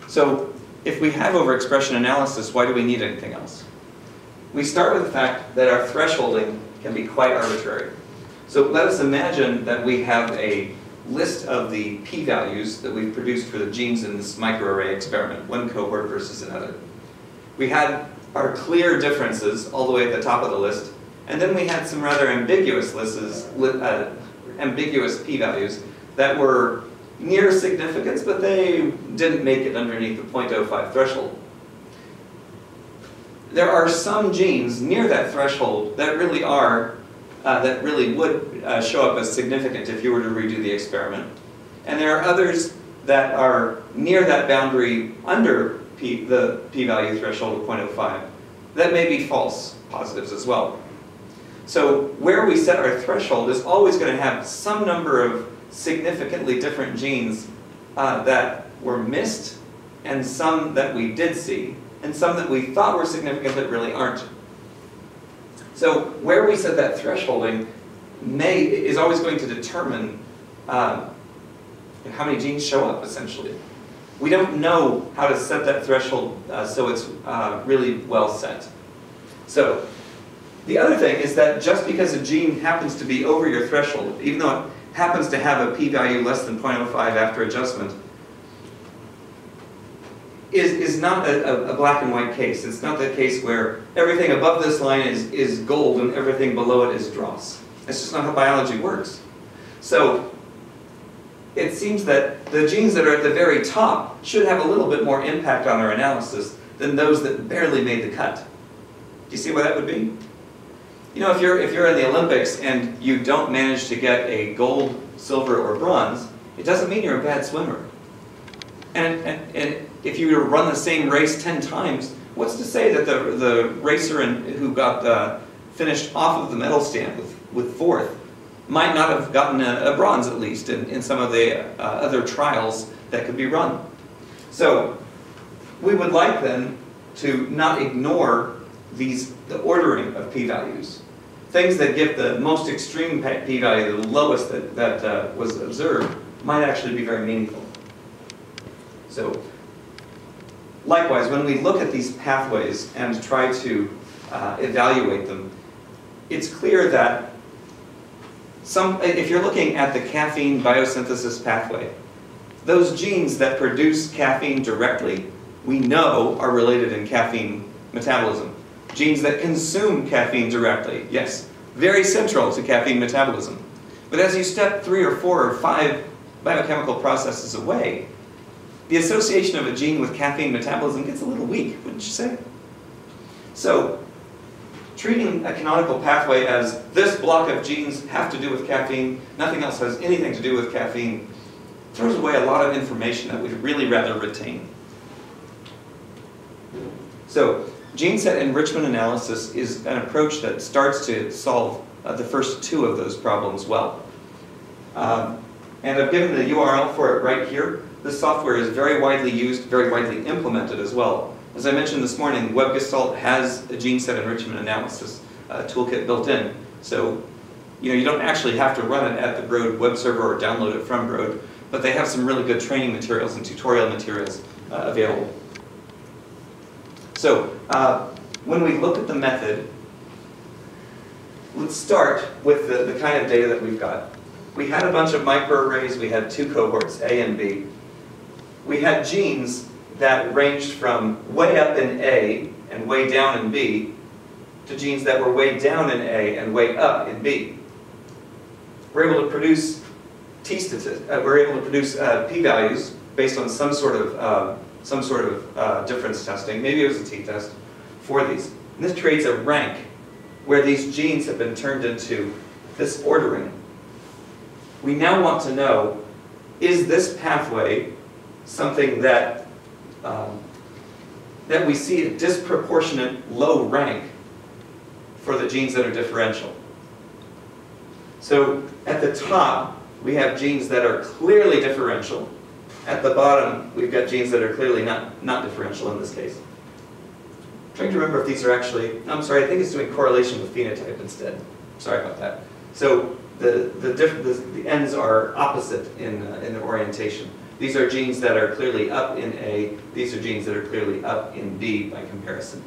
So if we have overexpression analysis, why do we need anything else? We start with the fact that our thresholding can be quite arbitrary. So let us imagine that we have a list of the p-values that we've produced for the genes in this microarray experiment, one cohort versus another. We had our clear differences all the way at the top of the list, and then we had some rather ambiguous lists, uh, ambiguous p-values that were near significance, but they didn't make it underneath the zero point zero five threshold. There are some genes near that threshold that really are, uh, that really would uh, show up as significant if you were to redo the experiment. And there are others that are near that boundary under p, the p-value threshold of zero point zero five that may be false positives as well. So where we set our threshold is always going to have some number of significantly different genes uh, that were missed, and some that we did see, and some that we thought were significant that really aren't. So where we set that thresholding may, is always going to determine uh, how many genes show up, essentially. We don't know how to set that threshold uh, so it's uh, really well set. So the other thing is that just because a gene happens to be over your threshold, even though it happens to have a p-value less than zero point zero five after adjustment, is, is not a, a black and white case. It's not the case where everything above this line is, is gold and everything below it is dross. That's just not how biology works. So it seems that the genes that are at the very top should have a little bit more impact on our analysis than those that barely made the cut. Do you see why that would be? You know, if you're, if you're in the Olympics and you don't manage to get a gold, silver, or bronze, it doesn't mean you're a bad swimmer. And, and, and if you were to run the same race ten times, what's to say that the, the racer in, who got the, finished off of the medal stand with, with fourth might not have gotten a, a bronze, at least, in, in some of the uh, other trials that could be run. So we would like then to not ignore these, the ordering of p-values. Things that give the most extreme p-value, the lowest that, that uh, was observed, might actually be very meaningful. So likewise, when we look at these pathways and try to uh, evaluate them, it's clear that some, if you're looking at the caffeine biosynthesis pathway, those genes that produce caffeine directly, we know are related in caffeine metabolism. Genes that consume caffeine directly, yes, very central to caffeine metabolism. But as you step three or four or five biochemical processes away, the association of a gene with caffeine metabolism gets a little weak, wouldn't you say? So, treating a canonical pathway as this block of genes have to do with caffeine, nothing else has anything to do with caffeine, throws away a lot of information that we'd really rather retain. So, Gene Set Enrichment Analysis is an approach that starts to solve uh, the first two of those problems well. Um, and I've given the U R L for it right here. This software is very widely used, very widely implemented as well. As I mentioned this morning, WebGestalt has a gene set enrichment analysis uh, toolkit built in. So, you know, you don't actually have to run it at the Broad web server or download it from Broad, but they have some really good training materials and tutorial materials uh, available. So, uh, when we look at the method, let's start with the, the kind of data that we've got. We had a bunch of microarrays. We had two cohorts, A and B. We had genes that ranged from way up in A and way down in B to genes that were way down in A and way up in B. We're able to produce t statistics. Uh, we're able to produce uh, p-values based on some sort of uh, some sort of uh, difference testing. Maybe it was a t-test for these. And this creates a rank where these genes have been turned into this ordering. We now want to know, is this pathway something that Um, that we see a disproportionate low rank for the genes that are differential. So at the top, we have genes that are clearly differential. At the bottom, we've got genes that are clearly not, not differential in this case. I'm trying to remember if these are actually, I'm sorry, I think it's doing correlation with phenotype instead. Sorry about that. So the, the, diff, the, the ends are opposite in, uh, in the orientation. These are genes that are clearly up in A. These are genes that are clearly up in B by comparison.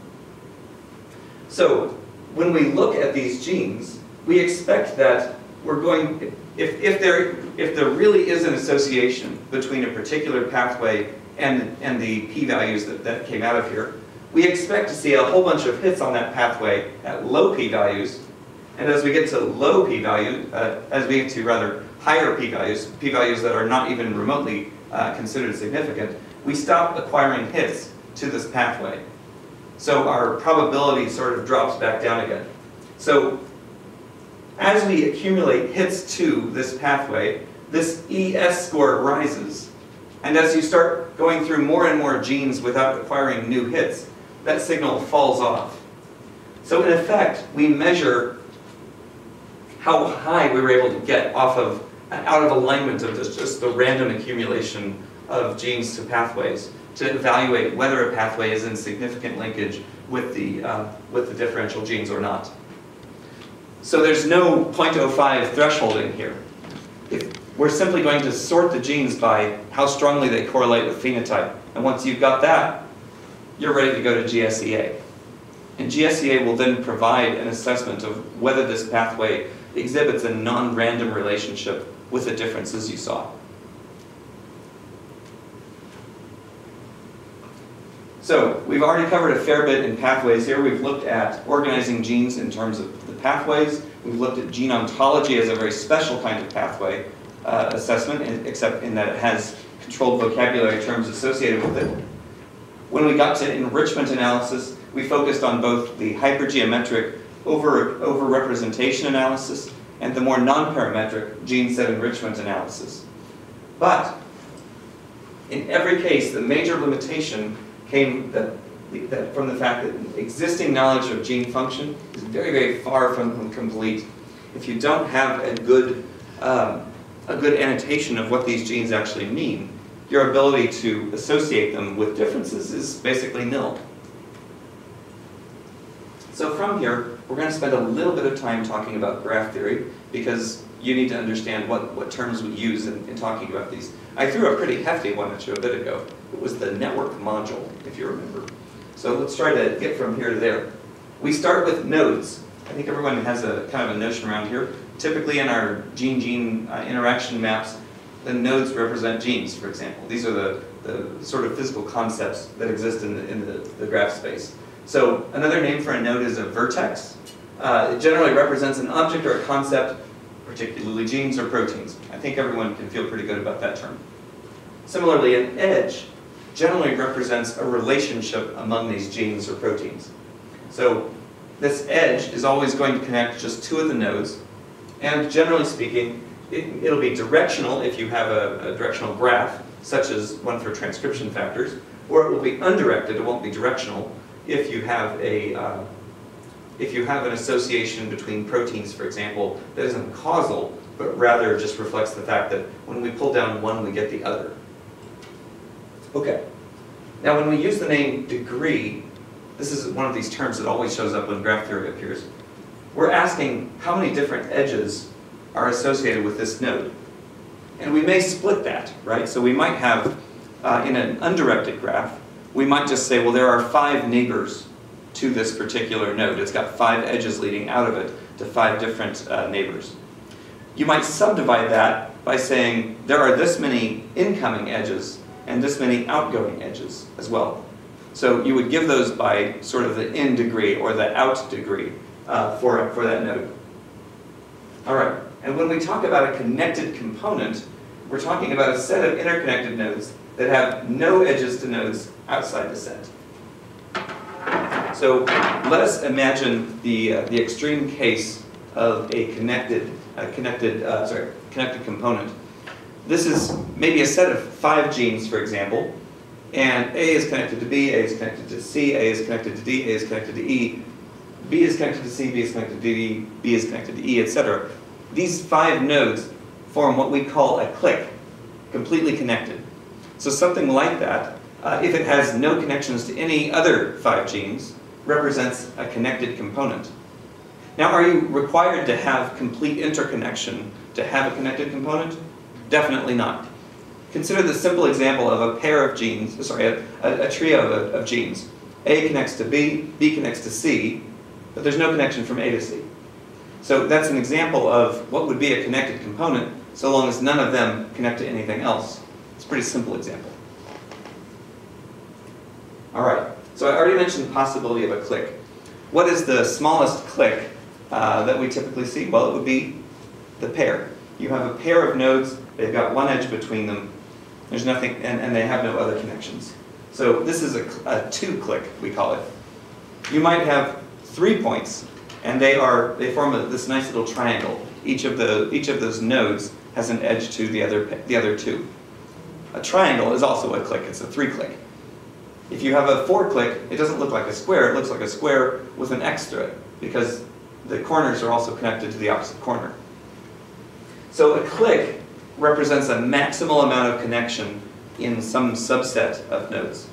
So when we look at these genes, we expect that we're going, if, if, there, if there really is an association between a particular pathway and, and the p-values that, that came out of here, we expect to see a whole bunch of hits on that pathway at low p-values. And as we get to low p-values, uh, as we get to rather higher p-values, p-values that are not even remotely Uh, considered significant, we stop acquiring hits to this pathway. So our probability sort of drops back down again. So as we accumulate hits to this pathway, this E S score rises. And as you start going through more and more genes without acquiring new hits, that signal falls off. So in effect, we measure how high we were able to get off of out of alignment of this, just the random accumulation of genes to pathways to evaluate whether a pathway is in significant linkage with the, uh, with the differential genes or not. So there's no zero point zero five threshold in here. If we're simply going to sort the genes by how strongly they correlate with phenotype. And once you've got that, you're ready to go to G S E A. And G S E A will then provide an assessment of whether this pathway exhibits a non-random relationship with the differences you saw. So we've already covered a fair bit in pathways here. We've looked at organizing genes in terms of the pathways. We've looked at gene ontology as a very special kind of pathway. uh, assessment, except in that it has controlled vocabulary terms associated with it. When we got to enrichment analysis, we focused on both the hypergeometric over, over-representation analysis and the more non-parametric gene set enrichment analysis. But in every case, the major limitation came that, that from the fact that existing knowledge of gene function is very, very far from complete. If you don't have a good, um, a good annotation of what these genes actually mean, your ability to associate them with differences is basically nil. So from here, we're going to spend a little bit of time talking about graph theory, because you need to understand what, what terms we use in, in talking about these. I threw a pretty hefty one at you a bit ago. It was the network module, if you remember. So let's try to get from here to there. We start with nodes. I think everyone has a kind of a notion around here. Typically in our gene-gene uh, interaction maps, the nodes represent genes, for example. These are the, the sort of physical concepts that exist in the, in the, the graph space. So another name for a node is a vertex. Uh, it generally represents an object or a concept, particularly genes or proteins. I think everyone can feel pretty good about that term. Similarly, an edge generally represents a relationship among these genes or proteins. So this edge is always going to connect just two of the nodes, and generally speaking, it, it'll be directional if you have a, a directional graph, such as one for transcription factors, or it will be undirected, it won't be directional, if you have a uh, if you have an association between proteins, for example, that isn't causal, but rather just reflects the fact that when we pull down one, we get the other. Okay. Now, when we use the name degree, this is one of these terms that always shows up when graph theory appears. We're asking how many different edges are associated with this node, and we may split that, right? So we might have uh, in an undirected graph, we might just say, well, there are five neighbors to this particular node. It's got five edges leading out of it to five different uh, neighbors. You might subdivide that by saying there are this many incoming edges and this many outgoing edges as well. So you would give those by sort of the in degree or the out degree uh, for, for that node. All right, and when we talk about a connected component, we're talking about a set of interconnected nodes that have no edges to nodes outside the set. So let us imagine the, uh, the extreme case of a connected, uh, connected, uh, sorry, connected component. This is maybe a set of five genes, for example, and A is connected to B, A is connected to C, A is connected to D, A is connected to E, B is connected to C, B is connected to D, B is connected to E, et cetera. These five nodes form what we call a clique, completely connected. So something like that, uh, if it has no connections to any other five genes, represents a connected component. Now, are you required to have complete interconnection to have a connected component? Definitely not. Consider the simple example of a pair of genes, sorry, a, a, a trio of, of genes. A connects to B, B connects to C, but there's no connection from A to C. So that's an example of what would be a connected component, so long as none of them connect to anything else. It's a pretty simple example. All right, so I already mentioned the possibility of a clique. What is the smallest clique uh, that we typically see? Well, it would be the pair. You have a pair of nodes, they've got one edge between them, there's nothing, and, and they have no other connections. So this is a, a two clique, we call it. You might have three points, and they are, they form a, this nice little triangle. Each of, the, each of those nodes has an edge to the other, the other two. A triangle is also a clique, it's a three clique. If you have a four clique, it doesn't look like a square, it looks like a square with an X through it, because the corners are also connected to the opposite corner. So a clique represents a maximal amount of connection in some subset of nodes.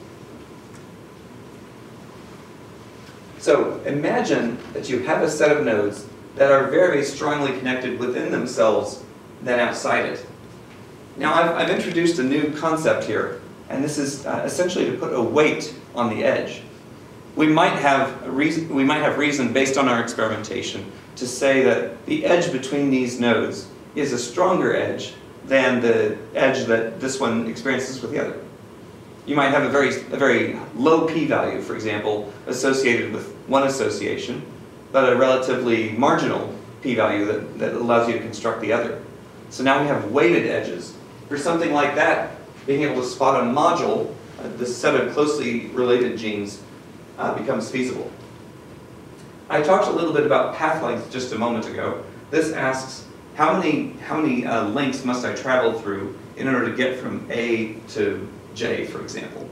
So imagine that you have a set of nodes that are very strongly connected within themselves than outside it. Now, I've, I've introduced a new concept here, and this is uh, essentially to put a weight on the edge. We might have a reason, we might have reason based on our experimentation to say that the edge between these nodes is a stronger edge than the edge that this one experiences with the other. You might have a very, a very low p-value, for example, associated with one association, but a relatively marginal p-value that, that allows you to construct the other. So now we have weighted edges. For something like that, being able to spot a module, uh, the set of closely related genes, uh, becomes feasible. I talked a little bit about path length just a moment ago. This asks, how many, how many uh, links must I travel through in order to get from A to J, for example?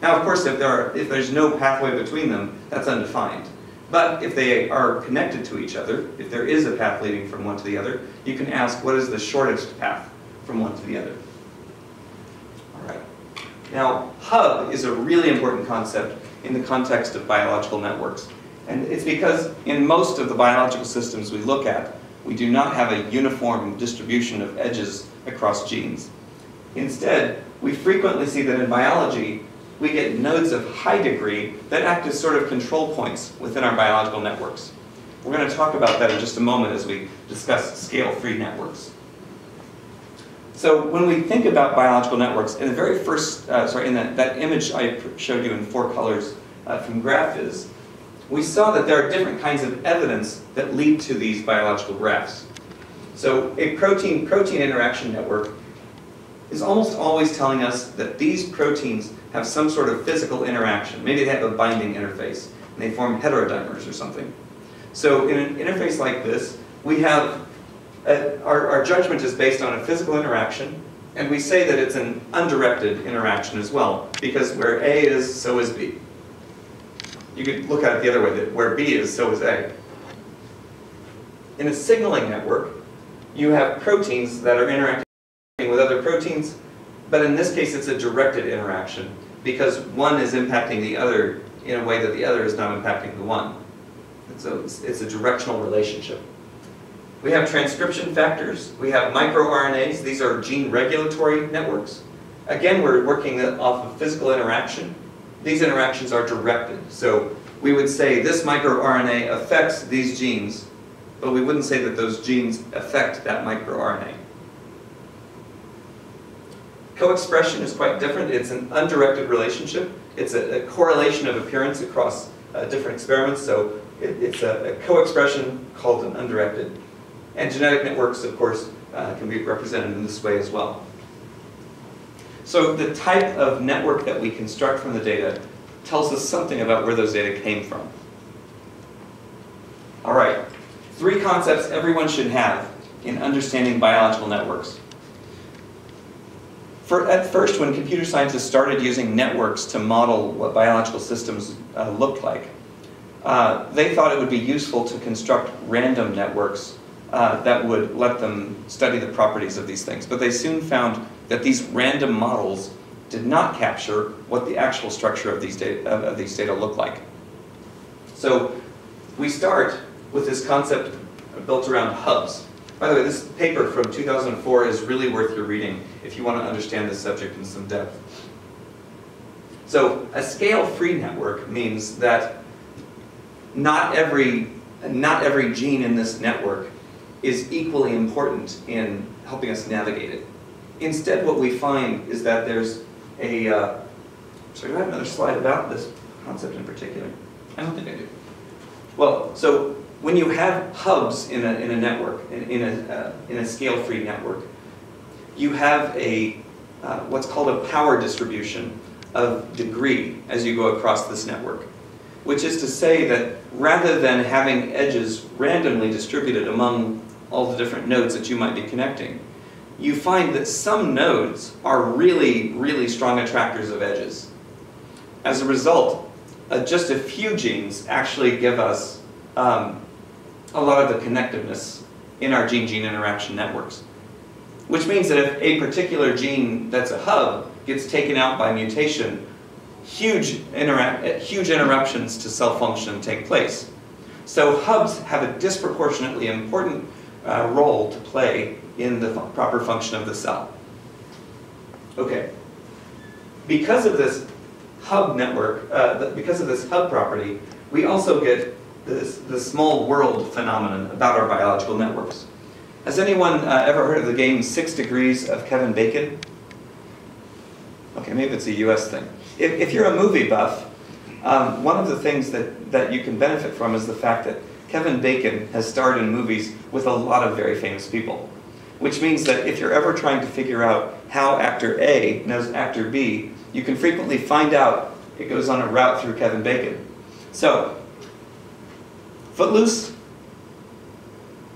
Now, of course, if, there are, if there's no pathway between them, that's undefined. But if they are connected to each other, if there is a path leading from one to the other, you can ask, what is the shortest path from one to the other? All right. Now, hub is a really important concept in the context of biological networks. And it's because in most of the biological systems we look at, we do not have a uniform distribution of edges across genes. Instead, we frequently see that in biology, we get nodes of high degree that act as sort of control points within our biological networks. We're going to talk about that in just a moment as we discuss scale-free networks. So when we think about biological networks, in the very first, uh, sorry, in that, that image I showed you in four colors uh, from GraphViz, we saw that there are different kinds of evidence that lead to these biological graphs. So a protein-protein interaction network is almost always telling us that these proteins have some sort of physical interaction. Maybe they have a binding interface, and they form heterodimers or something. So in an interface like this, we have, a, our, our judgment is based on a physical interaction, and we say that it's an undirected interaction as well, because where A is, so is B. You could look at it the other way, that where B is, so is A. In a signaling network, you have proteins that are interacting with other proteins, but in this case it's a directed interaction because one is impacting the other in a way that the other is not impacting the one. And so it's, it's a directional relationship. We have transcription factors, we have microRNAs, these are gene regulatory networks. Again, we're working off of physical interaction. These interactions are directed. So we would say this microRNA affects these genes, but we wouldn't say that those genes affect that microRNA. Co-expression is quite different. It's an undirected relationship. It's a, a correlation of appearance across uh, different experiments. So it, it's a, a co-expression called an undirected. And genetic networks, of course, uh, can be represented in this way as well. So the type of network that we construct from the data tells us something about where those data came from. All right, three concepts everyone should have in understanding biological networks. For, at first, when computer scientists started using networks to model what biological systems uh, looked like, uh, they thought it would be useful to construct random networks uh, that would let them study the properties of these things. But they soon found that these random models did not capture what the actual structure of these data, of, of these data looked like. So we start with this concept built around hubs. By the way, this paper from two thousand four is really worth your reading if you want to understand this subject in some depth. So a scale-free network means that not every, not every gene in this network is equally important in helping us navigate it. Instead, what we find is that there's a... Uh, sorry, do I have another slide about this concept in particular? I don't think I do. Well, so... when you have hubs in a, in a network, in, in a, uh, in a scale-free network, you have a, uh, what's called a power distribution of degree as you go across this network, which is to say that rather than having edges randomly distributed among all the different nodes that you might be connecting, you find that some nodes are really, really strong attractors of edges. As a result, uh, just a few genes actually give us um, a lot of the connectiveness in our gene-gene interaction networks. Which means that if a particular gene that's a hub gets taken out by mutation, huge, intera huge interruptions to cell function take place. So hubs have a disproportionately important uh, role to play in the fu- proper function of the cell. Okay. Because of this hub network, uh, because of this hub property, we also get This, the small world phenomenon about our biological networks. Has anyone uh, ever heard of the game Six Degrees of Kevin Bacon? Okay, maybe it's a U S thing. If, if you're a movie buff, um, one of the things that, that you can benefit from is the fact that Kevin Bacon has starred in movies with a lot of very famous people. which means that if you're ever trying to figure out how actor A knows actor B, you can frequently find out it goes on a route through Kevin Bacon. So, Footloose?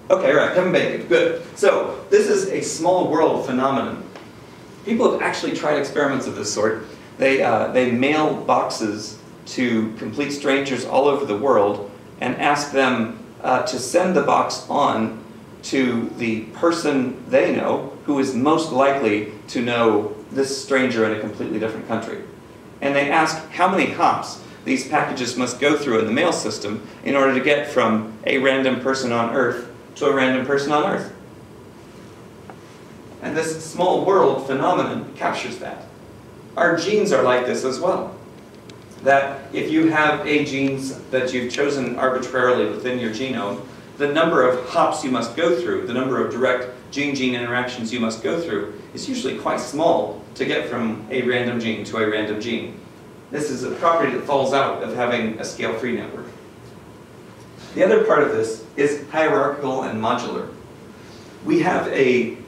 Okay, right, Kevin Bacon, good. So, this is a small world phenomenon. People have actually tried experiments of this sort. They, uh, they mail boxes to complete strangers all over the world and ask them uh, to send the box on to the person they know who is most likely to know this stranger in a completely different country. And they ask how many hops these packages must go through in the mail system in order to get from a random person on Earth to a random person on Earth. And this small world phenomenon captures that. Our genes are like this as well. That if you have a gene that you've chosen arbitrarily within your genome, the number of hops you must go through, the number of direct gene-gene interactions you must go through, is usually quite small to get from a random gene to a random gene. This is a property that falls out of having a scale-free network. The other part of this is hierarchical and modular. We have a...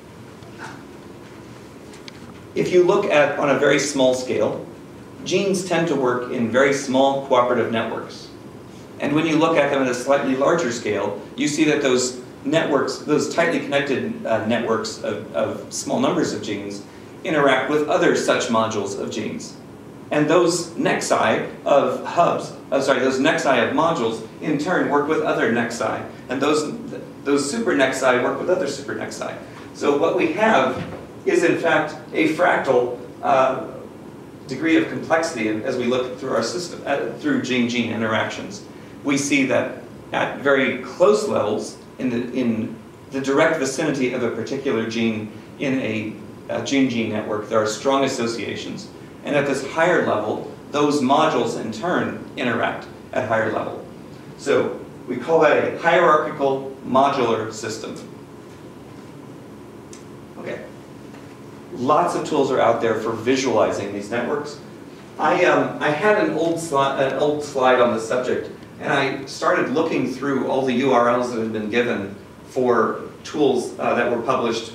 If you look at, on a very small scale, genes tend to work in very small cooperative networks. And when you look at them at a slightly larger scale, you see that those networks, those tightly connected uh, networks of, of small numbers of genes interact with other such modules of genes. And those nexi of hubs, uh, sorry, those nexi of modules in turn work with other nexi. And those, those super nexi work with other super nexi. So what we have is in fact a fractal uh, degree of complexity as we look through our system, uh, through gene-gene interactions. We see that at very close levels, in the, in the direct vicinity of a particular gene in a gene-gene network, there are strong associations. And at this higher level, those modules in turn interact at higher level. So we call that a hierarchical modular system. Okay. Lots of tools are out there for visualizing these networks. I, um, I had an old, an old slide on the subject, and I started looking through all the U R Ls that had been given for tools uh, that were published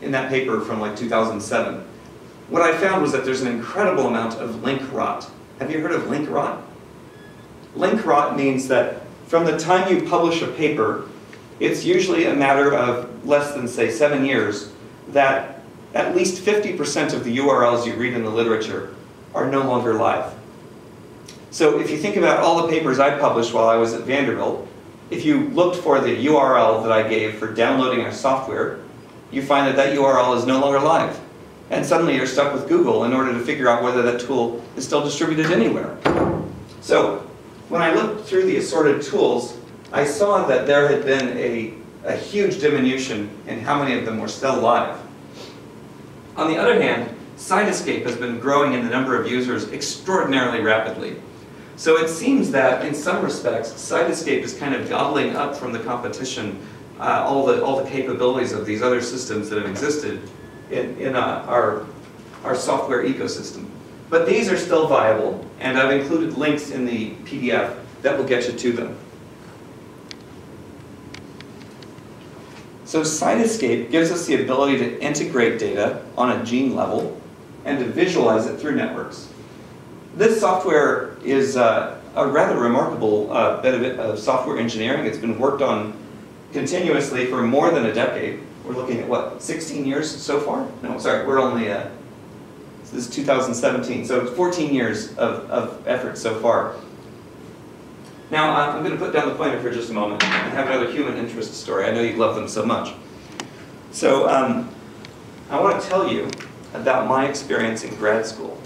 in that paper from like two thousand seven. What I found was that there's an incredible amount of link rot. Have you heard of link rot? Link rot means that from the time you publish a paper, it's usually a matter of less than, say, seven years that at least fifty percent of the U R Ls you read in the literature are no longer live. So if you think about all the papers I published while I was at Vanderbilt, if you looked for the U R L that I gave for downloading our software, you find that that U R L is no longer live. And suddenly you're stuck with Google in order to figure out whether that tool is still distributed anywhere. So when I looked through the assorted tools, I saw that there had been a, a huge diminution in how many of them were still live. On the other hand, Cytoscape has been growing in the number of users extraordinarily rapidly. So it seems that, in some respects, Cytoscape is kind of gobbling up from the competition uh, all, the, all the capabilities of these other systems that have existed in, in uh, our, our software ecosystem. But these are still viable, and I've included links in the P D F that will get you to them. So Cytoscape gives us the ability to integrate data on a gene level and to visualize it through networks. This software is uh, a rather remarkable uh, bit of, it, of software engineering. It's been worked on continuously for more than a decade. We're looking at, what, sixteen years so far? No, sorry, we're only, uh, this is two thousand seventeen, so fourteen years of, of effort so far. Now, I'm going to put down the pointer for just a moment and have another human interest story. I know you love them so much. So, um, I want to tell you about my experience in grad school.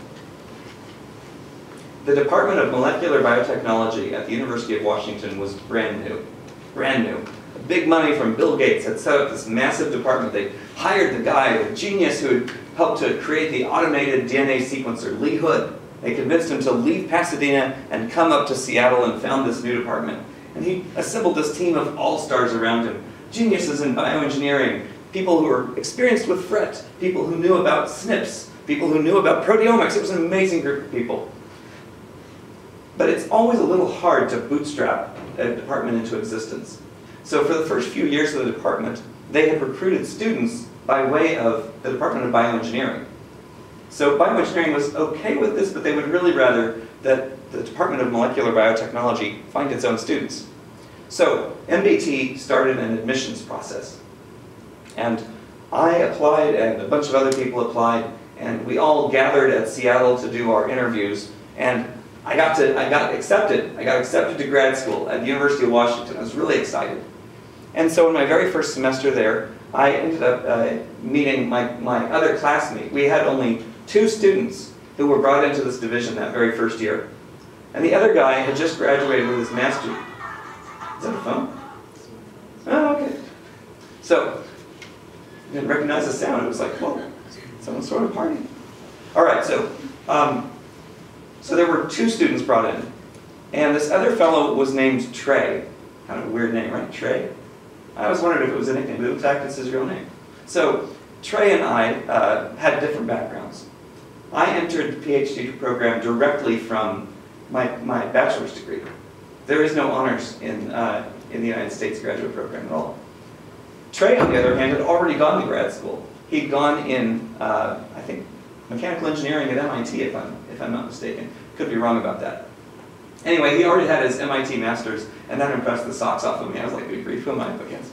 The Department of Molecular Biotechnology at the University of Washington was brand new. Brand new. Big money from Bill Gates had set up this massive department. They hired the guy, the genius who had helped to create the automated D N A sequencer, Lee Hood. They convinced him to leave Pasadena and come up to Seattle and found this new department. And he assembled this team of all-stars around him. Geniuses in bioengineering, people who were experienced with FRET, people who knew about S N Ps, people who knew about proteomics. It was an amazing group of people. But it's always a little hard to bootstrap a department into existence. So for the first few years of the department, they had recruited students by way of the Department of Bioengineering. So bioengineering was okay with this, but they would really rather that the Department of Molecular Biotechnology find its own students. So M B T started an admissions process. And I applied, and a bunch of other people applied, and we all gathered at Seattle to do our interviews. And I got, to, I got accepted. I got accepted to grad school at the University of Washington. I was really excited. And so in my very first semester there, I ended up uh, meeting my, my other classmate. We had only two students who were brought into this division that very first year. And the other guy had just graduated with his master's. Is that a phone? Oh, okay. So, I didn't recognize the sound. It was like, whoa, someone's sort of partying. All right, so, um, so there were two students brought in. And this other fellow was named Trey. Kind of a weird name, right? Trey? I always wondered if it was a nickname, but in fact it's his real name. So Trey and I uh, had different backgrounds. I entered the PhD program directly from my, my bachelor's degree. There is no honors in, uh, in the United States graduate program at all. Trey, on the other hand, had already gone to grad school. He'd gone in, uh, I think, mechanical engineering at M I T, if I'm, if I'm not mistaken. Could be wrong about that. Anyway, he already had his M I T master's, and that impressed the socks off of me. I was like, good grief, who am I up against?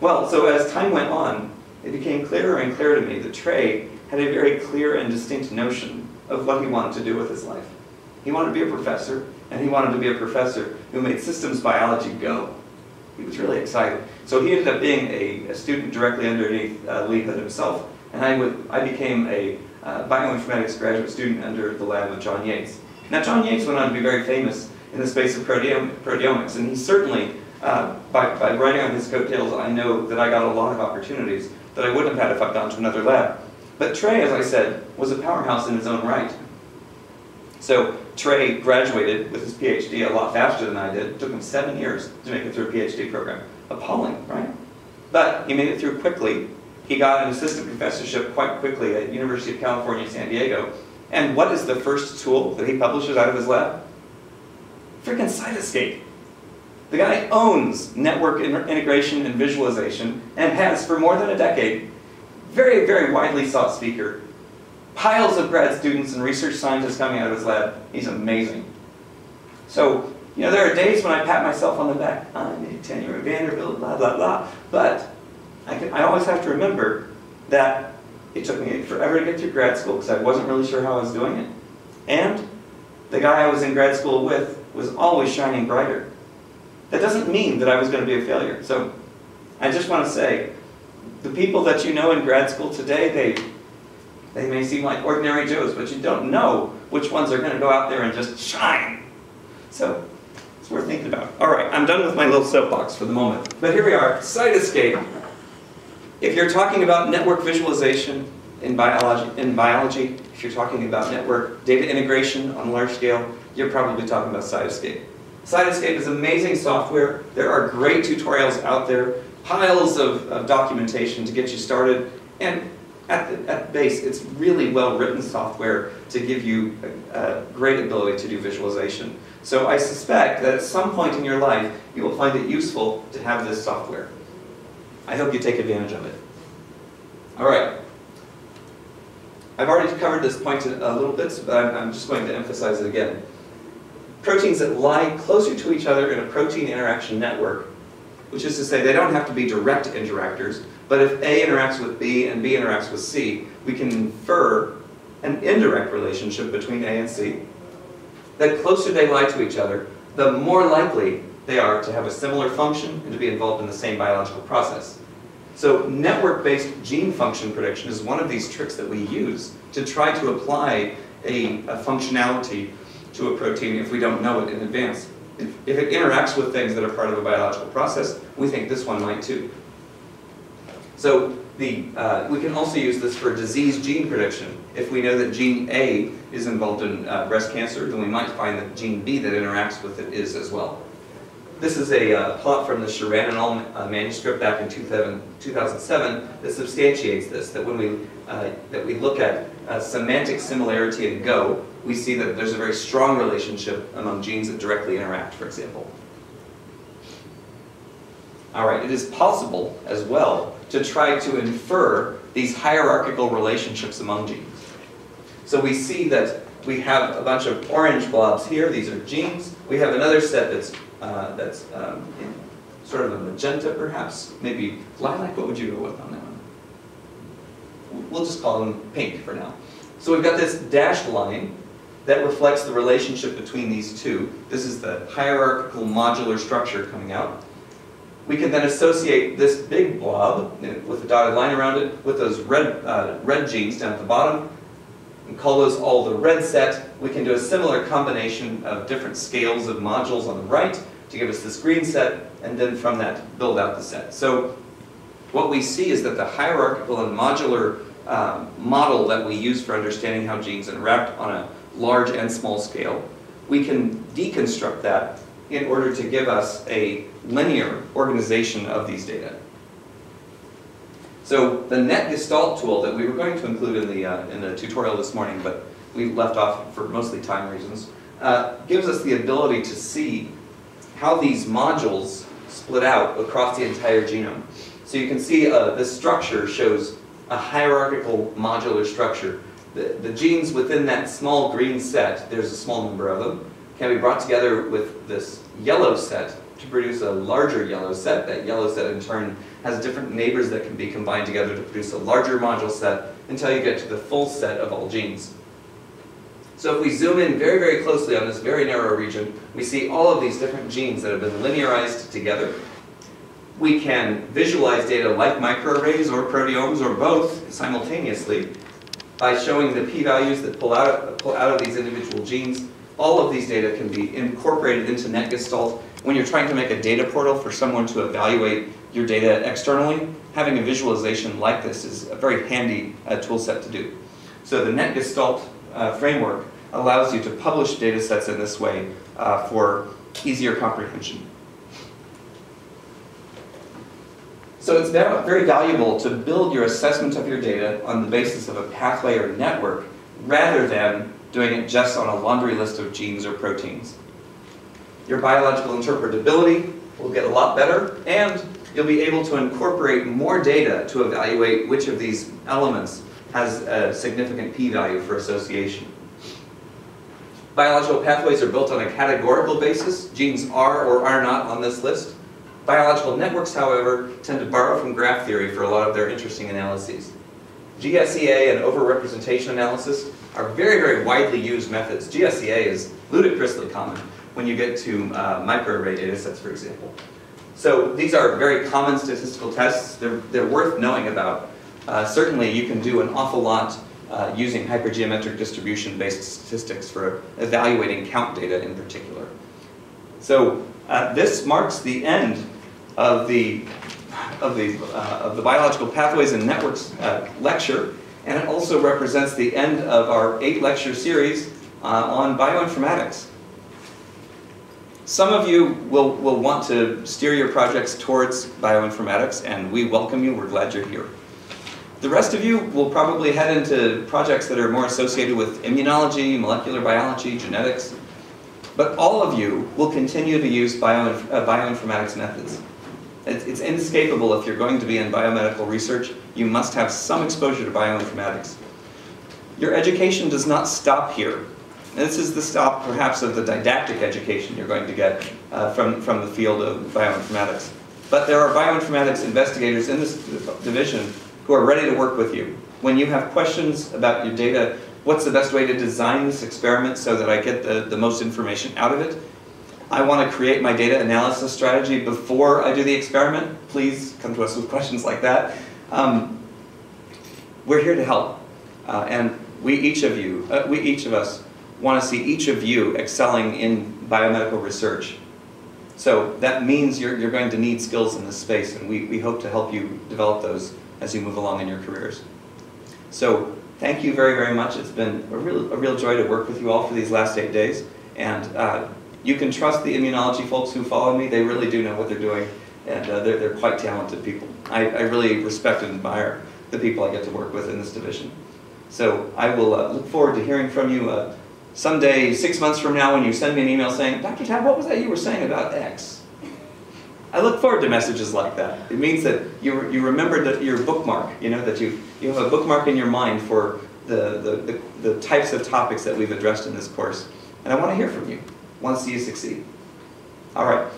Well, so as time went on, it became clearer and clearer to me that Trey had a very clear and distinct notion of what he wanted to do with his life. He wanted to be a professor, and he wanted to be a professor who made systems biology go. He was really excited. So he ended up being a, a student directly underneath uh, Lee Hood himself, and I, would, I became a uh, bioinformatics graduate student under the lab of John Yates. Now, John Yates went on to be very famous in the space of proteom proteomics, and he certainly, uh, by, by riding on his coattails, I know that I got a lot of opportunities that I wouldn't have had if I'd gone to another lab. But Trey, as I said, was a powerhouse in his own right. So Trey graduated with his PhD a lot faster than I did. It took him seven years to make it through a PhD program. Appalling, right? But he made it through quickly. He got an assistant professorship quite quickly at University of California, San Diego. And what is the first tool that he publishes out of his lab? Freaking Cytoscape. The guy owns network integration and visualization, and has for more than a decade. Very, very widely sought speaker. Piles of grad students and research scientists coming out of his lab. He's amazing. So, you know, there are days when I pat myself on the back. I'm a tenure at Vanderbilt, blah, blah, blah. But I, can, I always have to remember that it took me forever to get through grad school because I wasn't really sure how I was doing it. And the guy I was in grad school with was always shining brighter. That doesn't mean that I was going to be a failure. So I just want to say, the people that you know in grad school today, they, they may seem like ordinary Joes, but you don't know which ones are going to go out there and just shine. So it's worth thinking about. All right, I'm done with my little soapbox for the moment. But here we are, Cytoscape. If you're talking about network visualization in biology, in biology, if you're talking about network data integration on a large scale, you're probably talking about Cytoscape. Cytoscape is amazing software. There are great tutorials out there, piles of, of documentation to get you started, and at the, at the base, it's really well-written software to give you a, a great ability to do visualization. So I suspect that at some point in your life, you will find it useful to have this software. I hope you take advantage of it. All right. I've already covered this point a little bit, but I'm just going to emphasize it again. Proteins that lie closer to each other in a protein interaction network, which is to say they don't have to be direct interactors, but if A interacts with B and B interacts with C, we can infer an indirect relationship between A and C. The closer they lie to each other, the more likely they are to have a similar function and to be involved in the same biological process. So network-based gene function prediction is one of these tricks that we use to try to apply a, a functionality to a protein if we don't know it in advance. If, if it interacts with things that are part of a biological process, we think this one might too. So the, uh, we can also use this for disease gene prediction. If we know that gene A is involved in uh, breast cancer, then we might find that gene B that interacts with it is as well. This is a uh, plot from the Sharan and al. Uh, manuscript back in two thousand seven that substantiates this, that when we, uh, that we look at uh, semantic similarity in Go, we see that there's a very strong relationship among genes that directly interact, for example. All right, it is possible as well to try to infer these hierarchical relationships among genes. So we see that we have a bunch of orange blobs here. These are genes. We have another set that's, uh, that's um, in sort of a magenta, perhaps. Maybe lilac, what would you go with on that one? We'll just call them pink for now. So we've got this dashed line that reflects the relationship between these two. This is the hierarchical modular structure coming out. We can then associate this big blob with a dotted line around it with those red, uh, red genes down at the bottom and call those all the red set. We can do a similar combination of different scales of modules on the right to give us this green set, and then from that build out the set. So what we see is that the hierarchical and modular uh, model that we use for understanding how genes interact on a large and small scale, we can deconstruct that in order to give us a linear organization of these data. So the NetGestalt tool that we were going to include in the, uh, in the tutorial this morning, but we left off for mostly time reasons, uh, gives us the ability to see how these modules split out across the entire genome. So you can see uh, this structure shows a hierarchical modular structure. The, the genes within that small green set, there's a small number of them, can be brought together with this yellow set to produce a larger yellow set. That yellow set in turn has different neighbors that can be combined together to produce a larger module set until you get to the full set of all genes. So if we zoom in very, very closely on this very narrow region, we see all of these different genes that have been linearized together. We can visualize data like microarrays or proteomes or both simultaneously by showing the p-values that pull out, pull out of these individual genes. All of these data can be incorporated into NetGestalt. When you're trying to make a data portal for someone to evaluate your data externally, having a visualization like this is a very handy uh, tool set to do. So the NetGestalt uh, framework allows you to publish data sets in this way uh, for easier comprehension. So it's now very valuable to build your assessment of your data on the basis of a pathway or network rather than doing it just on a laundry list of genes or proteins. Your biological interpretability will get a lot better, and you'll be able to incorporate more data to evaluate which of these elements has a significant p-value for association. Biological pathways are built on a categorical basis. Genes are or are not on this list. Biological networks, however, tend to borrow from graph theory for a lot of their interesting analyses. G S E A and overrepresentation analysis are very, very widely used methods. G S E A is ludicrously common when you get to uh, microarray data sets, for example. So these are very common statistical tests. They're, they're worth knowing about. Uh, certainly, you can do an awful lot uh, using hypergeometric distribution-based statistics for evaluating count data in particular. So uh, this marks the end of the, of the, uh, of the Biological Pathways and Networks uh, lecture, and it also represents the end of our eight-lecture series uh, on bioinformatics. Some of you will, will want to steer your projects towards bioinformatics, and we welcome you. We're glad you're here. The rest of you will probably head into projects that are more associated with immunology, molecular biology, genetics, but all of you will continue to use bio, uh, bioinformatics methods. It's inescapable. If you're going to be in biomedical research, you must have some exposure to bioinformatics. Your education does not stop here. This is the stop, perhaps, of the didactic education you're going to get uh, from, from the field of bioinformatics. But there are bioinformatics investigators in this division who are ready to work with you. When you have questions about your data, what's the best way to design this experiment so that I get the, the most information out of it? I want to create my data analysis strategy before I do the experiment. Please come to us with questions like that. Um, we're here to help, uh, and we each of you, uh, we each of us, want to see each of you excelling in biomedical research. So that means you're, you're going to need skills in this space, and we, we hope to help you develop those as you move along in your careers. So thank you very, very much. It's been a real, a real joy to work with you all for these last eight days, and uh, you can trust the immunology folks who follow me. They really do know what they're doing, and uh, they're, they're quite talented people. I, I really respect and admire the people I get to work with in this division. So I will uh, look forward to hearing from you uh, someday, six months from now, when you send me an email saying, Doctor Tab, what was that you were saying about X? I look forward to messages like that. It means that you, you remember that your bookmark, you know, that you, you have a bookmark in your mind for the, the, the, the types of topics that we've addressed in this course. And I want to hear from you. I want to see you succeed. All right.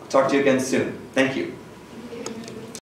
I'll talk to you again soon. Thank you.